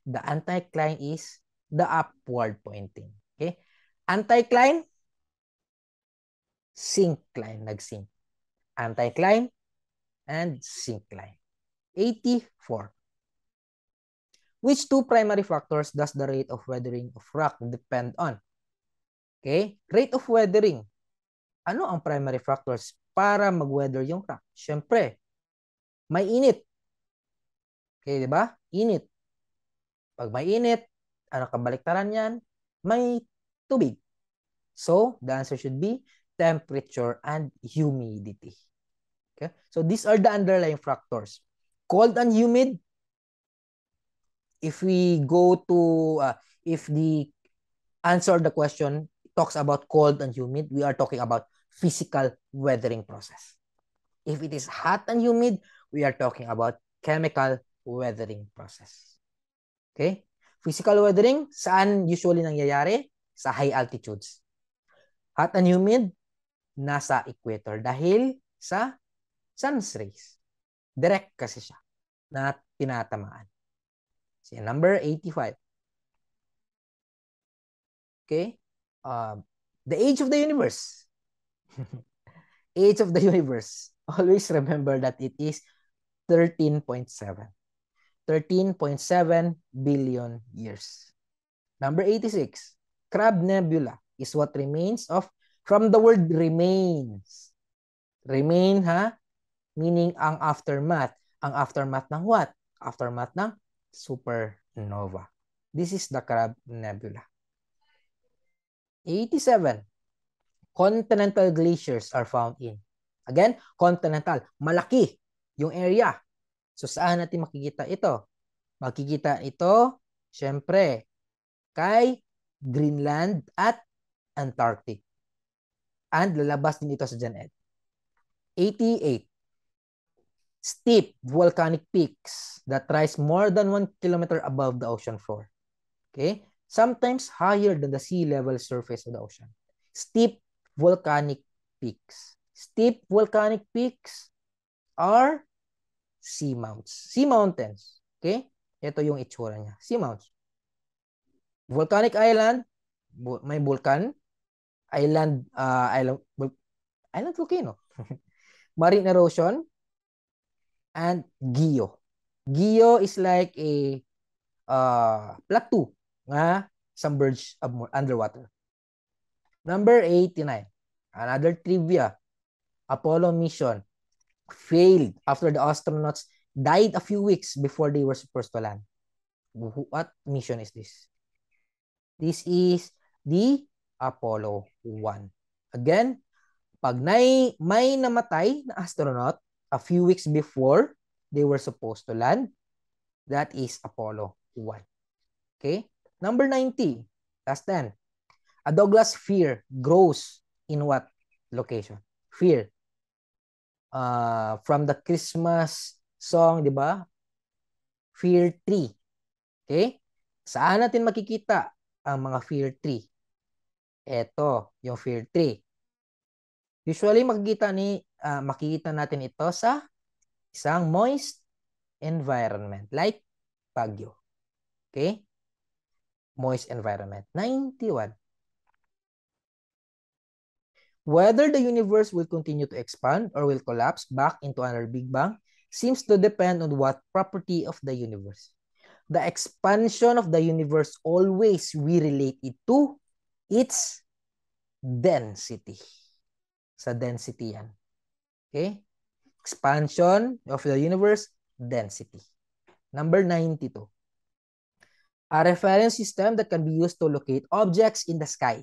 The anticline is the upward pointing. Okay. Anticline, syncline, nag-sync. Anticline and syncline. eighty-four. Which two primary factors does the rate of weathering of rock depend on? Okay, rate of weathering. Ano ang primary factors para mag-weather yung rock? Siyempre, may init. Okay, di ba? Init. Pag may init, ano kabaliktaran yan? May tubig. So, the answer should be temperature and humidity. Okay? So, these are the underlying factors. Cold and humid. If we go to, uh, if the answer the question talks about cold and humid, we are talking about physical weathering process. If it is hot and humid, we are talking about chemical weathering process. Okay? Physical weathering, saan usually nangyayari? Sa high altitudes. Hot and humid, nasa equator dahil sa sun's rays. Direct kasi siya na tinatamaan. So, number eighty-five. Okay? Uh, the age of the universe. Age of the universe. Always remember that it is thirteen point seven. thirteen point seven billion years. Number eighty-six. Crab Nebula is what remains of, from the word remains. Remain, ha? Meaning ang aftermath. Ang aftermath ng what? Aftermath ng supernova. This is the Crab Nebula. eighty-seven. Continental glaciers are found in. Again, continental. Malaki yung area. So saan natin makikita ito? Makikita ito, syempre, kay Greenland at Antarctic. And lalabas din ito sa Gen Ed. eighty-eight. Steep volcanic peaks that rise more than one kilometer above the ocean floor. Okay? Sometimes higher than the sea level surface of the ocean. Steep volcanic peaks. Steep volcanic peaks are sea mounts. Sea mountains. Okay? Ito yung itsura niya. Sea mounts. Volcanic island, may vulkan, island, uh, island, island volcano, marine erosion, and geo. Geo is like a uh, plateau na submerged underwater. Number eighty-nine, another trivia. Apollo mission failed after the astronauts died a few weeks before they were supposed to land. What mission is this? This is the Apollo one. Again, pag may, may namatay na astronaut a few weeks before they were supposed to land, that is Apollo one. Okay? Number ninety, last ten. A Douglas fir grows in what location? Fir. Uh, from the Christmas song, di ba? Fir tree. Okay? Saan natin makikita ang mga fir tree? Ito, yung fir tree. Usually, makikita, ni, uh, makikita natin ito sa isang moist environment like Baguio. Okay? Moist environment. ninety-one. Whether the universe will continue to expand or will collapse back into another Big Bang seems to depend on what property of the universe. The expansion of the universe always we relate it to its density. Sa density yan. Okay? Expansion of the universe, density. Number ninety-two. A reference system that can be used to locate objects in the sky.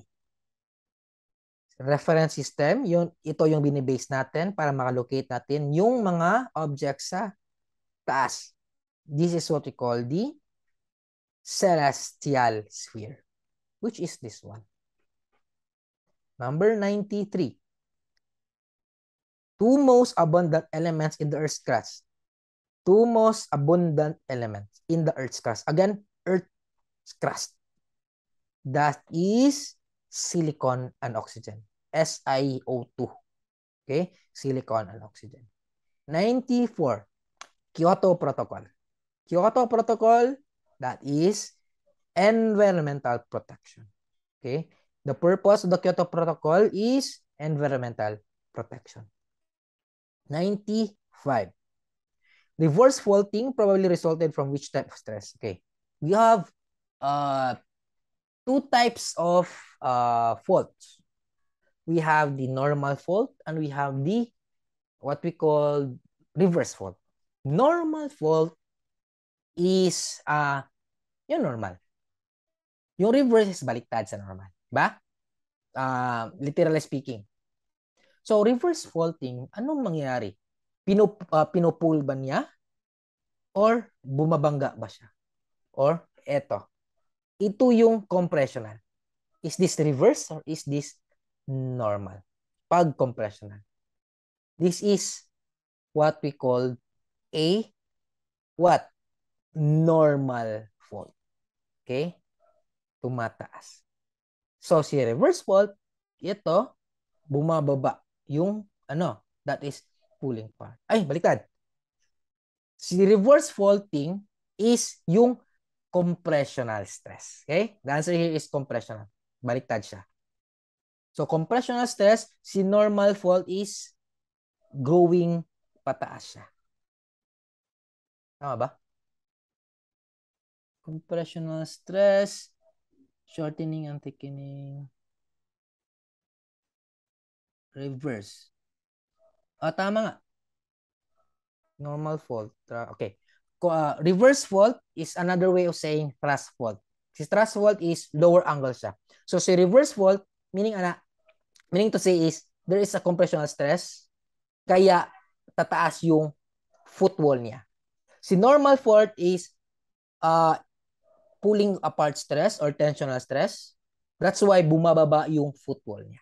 Reference system, yun, ito yung binibase natin para makalocate natin yung mga objects sa taas. This is what we call the celestial sphere, which is this one. Number ninety-three. Two most abundant elements in the Earth's crust. Two most abundant elements in the Earth's crust. Again, Earth's crust. That is silicon and oxygen. S I O two. Okay? Silicon and oxygen. ninety-four. Kyoto Protocol. Kyoto Protocol, that is environmental protection. Okay? The purpose of the Kyoto Protocol is environmental protection. ninety-five. Reverse faulting probably resulted from which type of stress? Okay. We have uh, two types of uh, faults. We have the normal fault and we have the what we call reverse fault. Normal fault is uh, yung normal. Yung reverse is baliktad sa normal. Ba? Uh, literally speaking. So, reverse faulting, anong mangyari? Pinup, uh, pinupull ba niya? Or bumabangga ba siya? Or eto. Ito yung compressional. Is this reverse or is this normal? Pag compressional. This is what we call a what? Normal fault. Okay? Tumataas. So, si reverse fault, ito, bumababa. Yung, ano, that is pulling part. Ay, baliktad. Si reverse faulting is yung compressional stress. Okay? The answer here is compressional. Baliktad siya. So, compressional stress, si normal fault is growing pataas siya. Tama ba? Compressional stress, shortening and thickening. Reverse. Ah, tama nga. Normal fault. Okay. Uh, reverse fault is another way of saying thrust fault. Si thrust fault is lower angle siya. So, si reverse fault, meaning, ana, meaning to say is, there is a compressional stress, kaya tataas yung footwall niya. Si normal fault is uh, pulling apart stress or tensional stress. That's why bumababa yung footwall niya.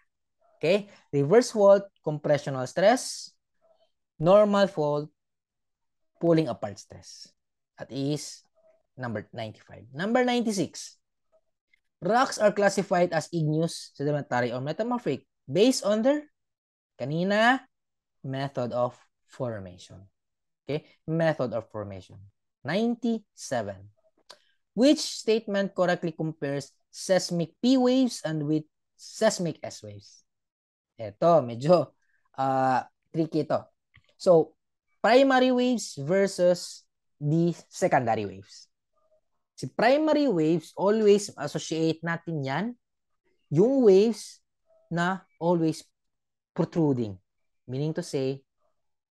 Okay, reverse fault, compressional stress, normal fault, pulling apart stress. That is number ninety-five. Number ninety-six. Rocks are classified as igneous, sedimentary, or metamorphic based on their kanina method of formation. Okay, method of formation. ninety-seven. Which statement correctly compares seismic P waves and with seismic S waves? Ito, medyo uh, tricky ito. So, primary waves versus the secondary waves. Si primary waves, always associate natin yan, yung waves na always protruding. Meaning to say,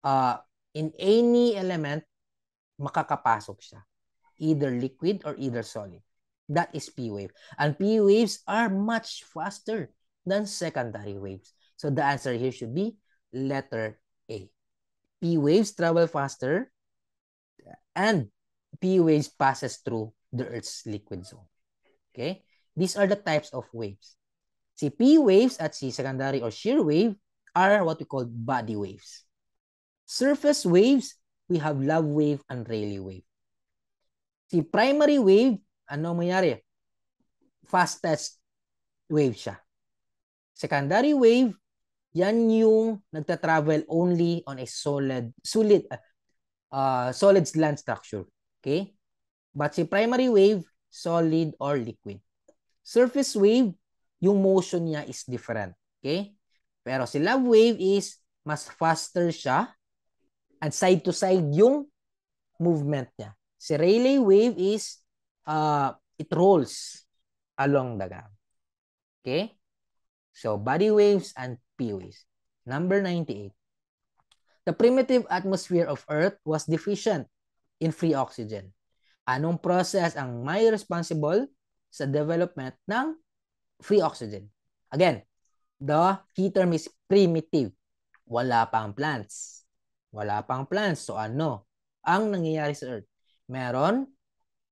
uh, in any element, makakapasok siya. Either liquid or either solid. That is P wave. And P waves are much faster than secondary waves. So the answer here should be letter A. P waves travel faster and P waves passes through the Earth's liquid zone. Okay? These are the types of waves. Si P waves at si secondary or shear wave are what we call body waves. Surface waves, we have love wave and Rayleigh wave. Si primary wave, ano mangyari? Fastest wave siya. Secondary wave, Yan yung nagta-travel only on a solid solid uh, solid land structure. Okay? But si primary wave, solid or liquid. Surface wave, yung motion niya is different. Okay? Pero si love wave is mas faster siya at side to side yung movement niya. Si Rayleigh wave is uh, it rolls along the ground. Okay? So body waves and P waves. Number ninety-eight. The primitive atmosphere of Earth was deficient in free oxygen. Anong process ang may responsible sa development ng free oxygen? Again, the key term is primitive. Wala pang plants. Wala pang plants. So ano ang nangyayari sa Earth? Meron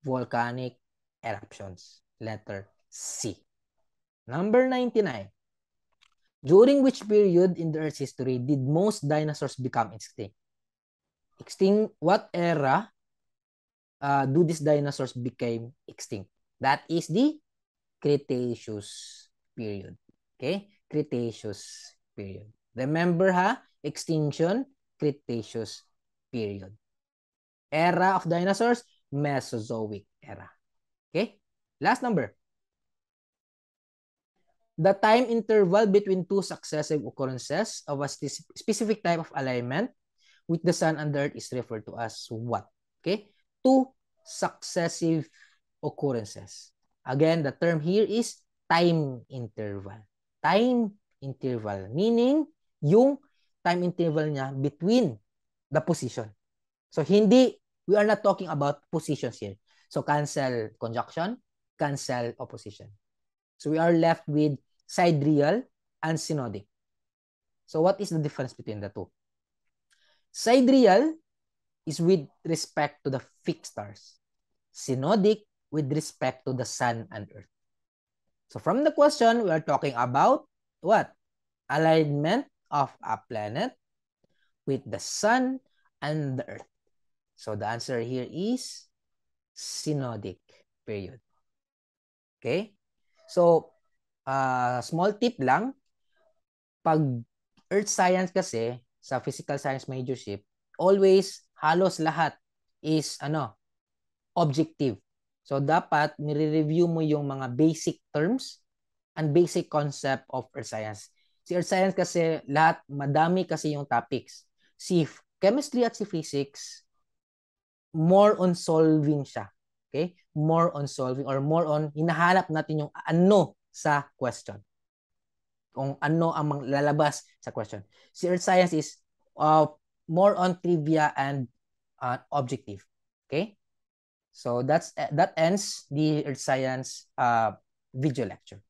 volcanic eruptions. Letter C. Number ninety-nine. During which period in the Earth's history did most dinosaurs become extinct? Extinct, what era uh, do these dinosaurs became extinct? That is the Cretaceous period. Okay? Cretaceous period. Remember ha? Extinction, Cretaceous period. Era of dinosaurs, Mesozoic era. Okay? Last number. The time interval between two successive occurrences of a specific type of alignment with the sun and the earth is referred to as what? Okay? Two successive occurrences. Again, the term here is time interval. Time interval. Meaning, yung time interval niya between the position. So, hindi, we are not talking about positions here. So, cancel conjunction, cancel opposition. So, we are left with sidereal and synodic. So what is the difference between the two? Sidereal is with respect to the fixed stars. Synodic with respect to the sun and earth. So from the question, we are talking about what? Alignment of a planet with the sun and the earth. So the answer here is synodic period. Okay? So, uh, small tip lang, pag earth science kasi, sa physical science majorship, always, halos lahat is ano objective. So, dapat nire-review mo yung mga basic terms and basic concept of earth science. Si earth science kasi, lahat, madami kasi yung topics. Si chemistry at si physics, more on solving siya. Okay? More on solving or more on hinahanap natin yung ano sa question. Kung ano ang lalabas sa question. Si Earth Science is uh, more on trivia and uh, objective. Okay? So that's uh, that ends the Earth Science uh, video lecture.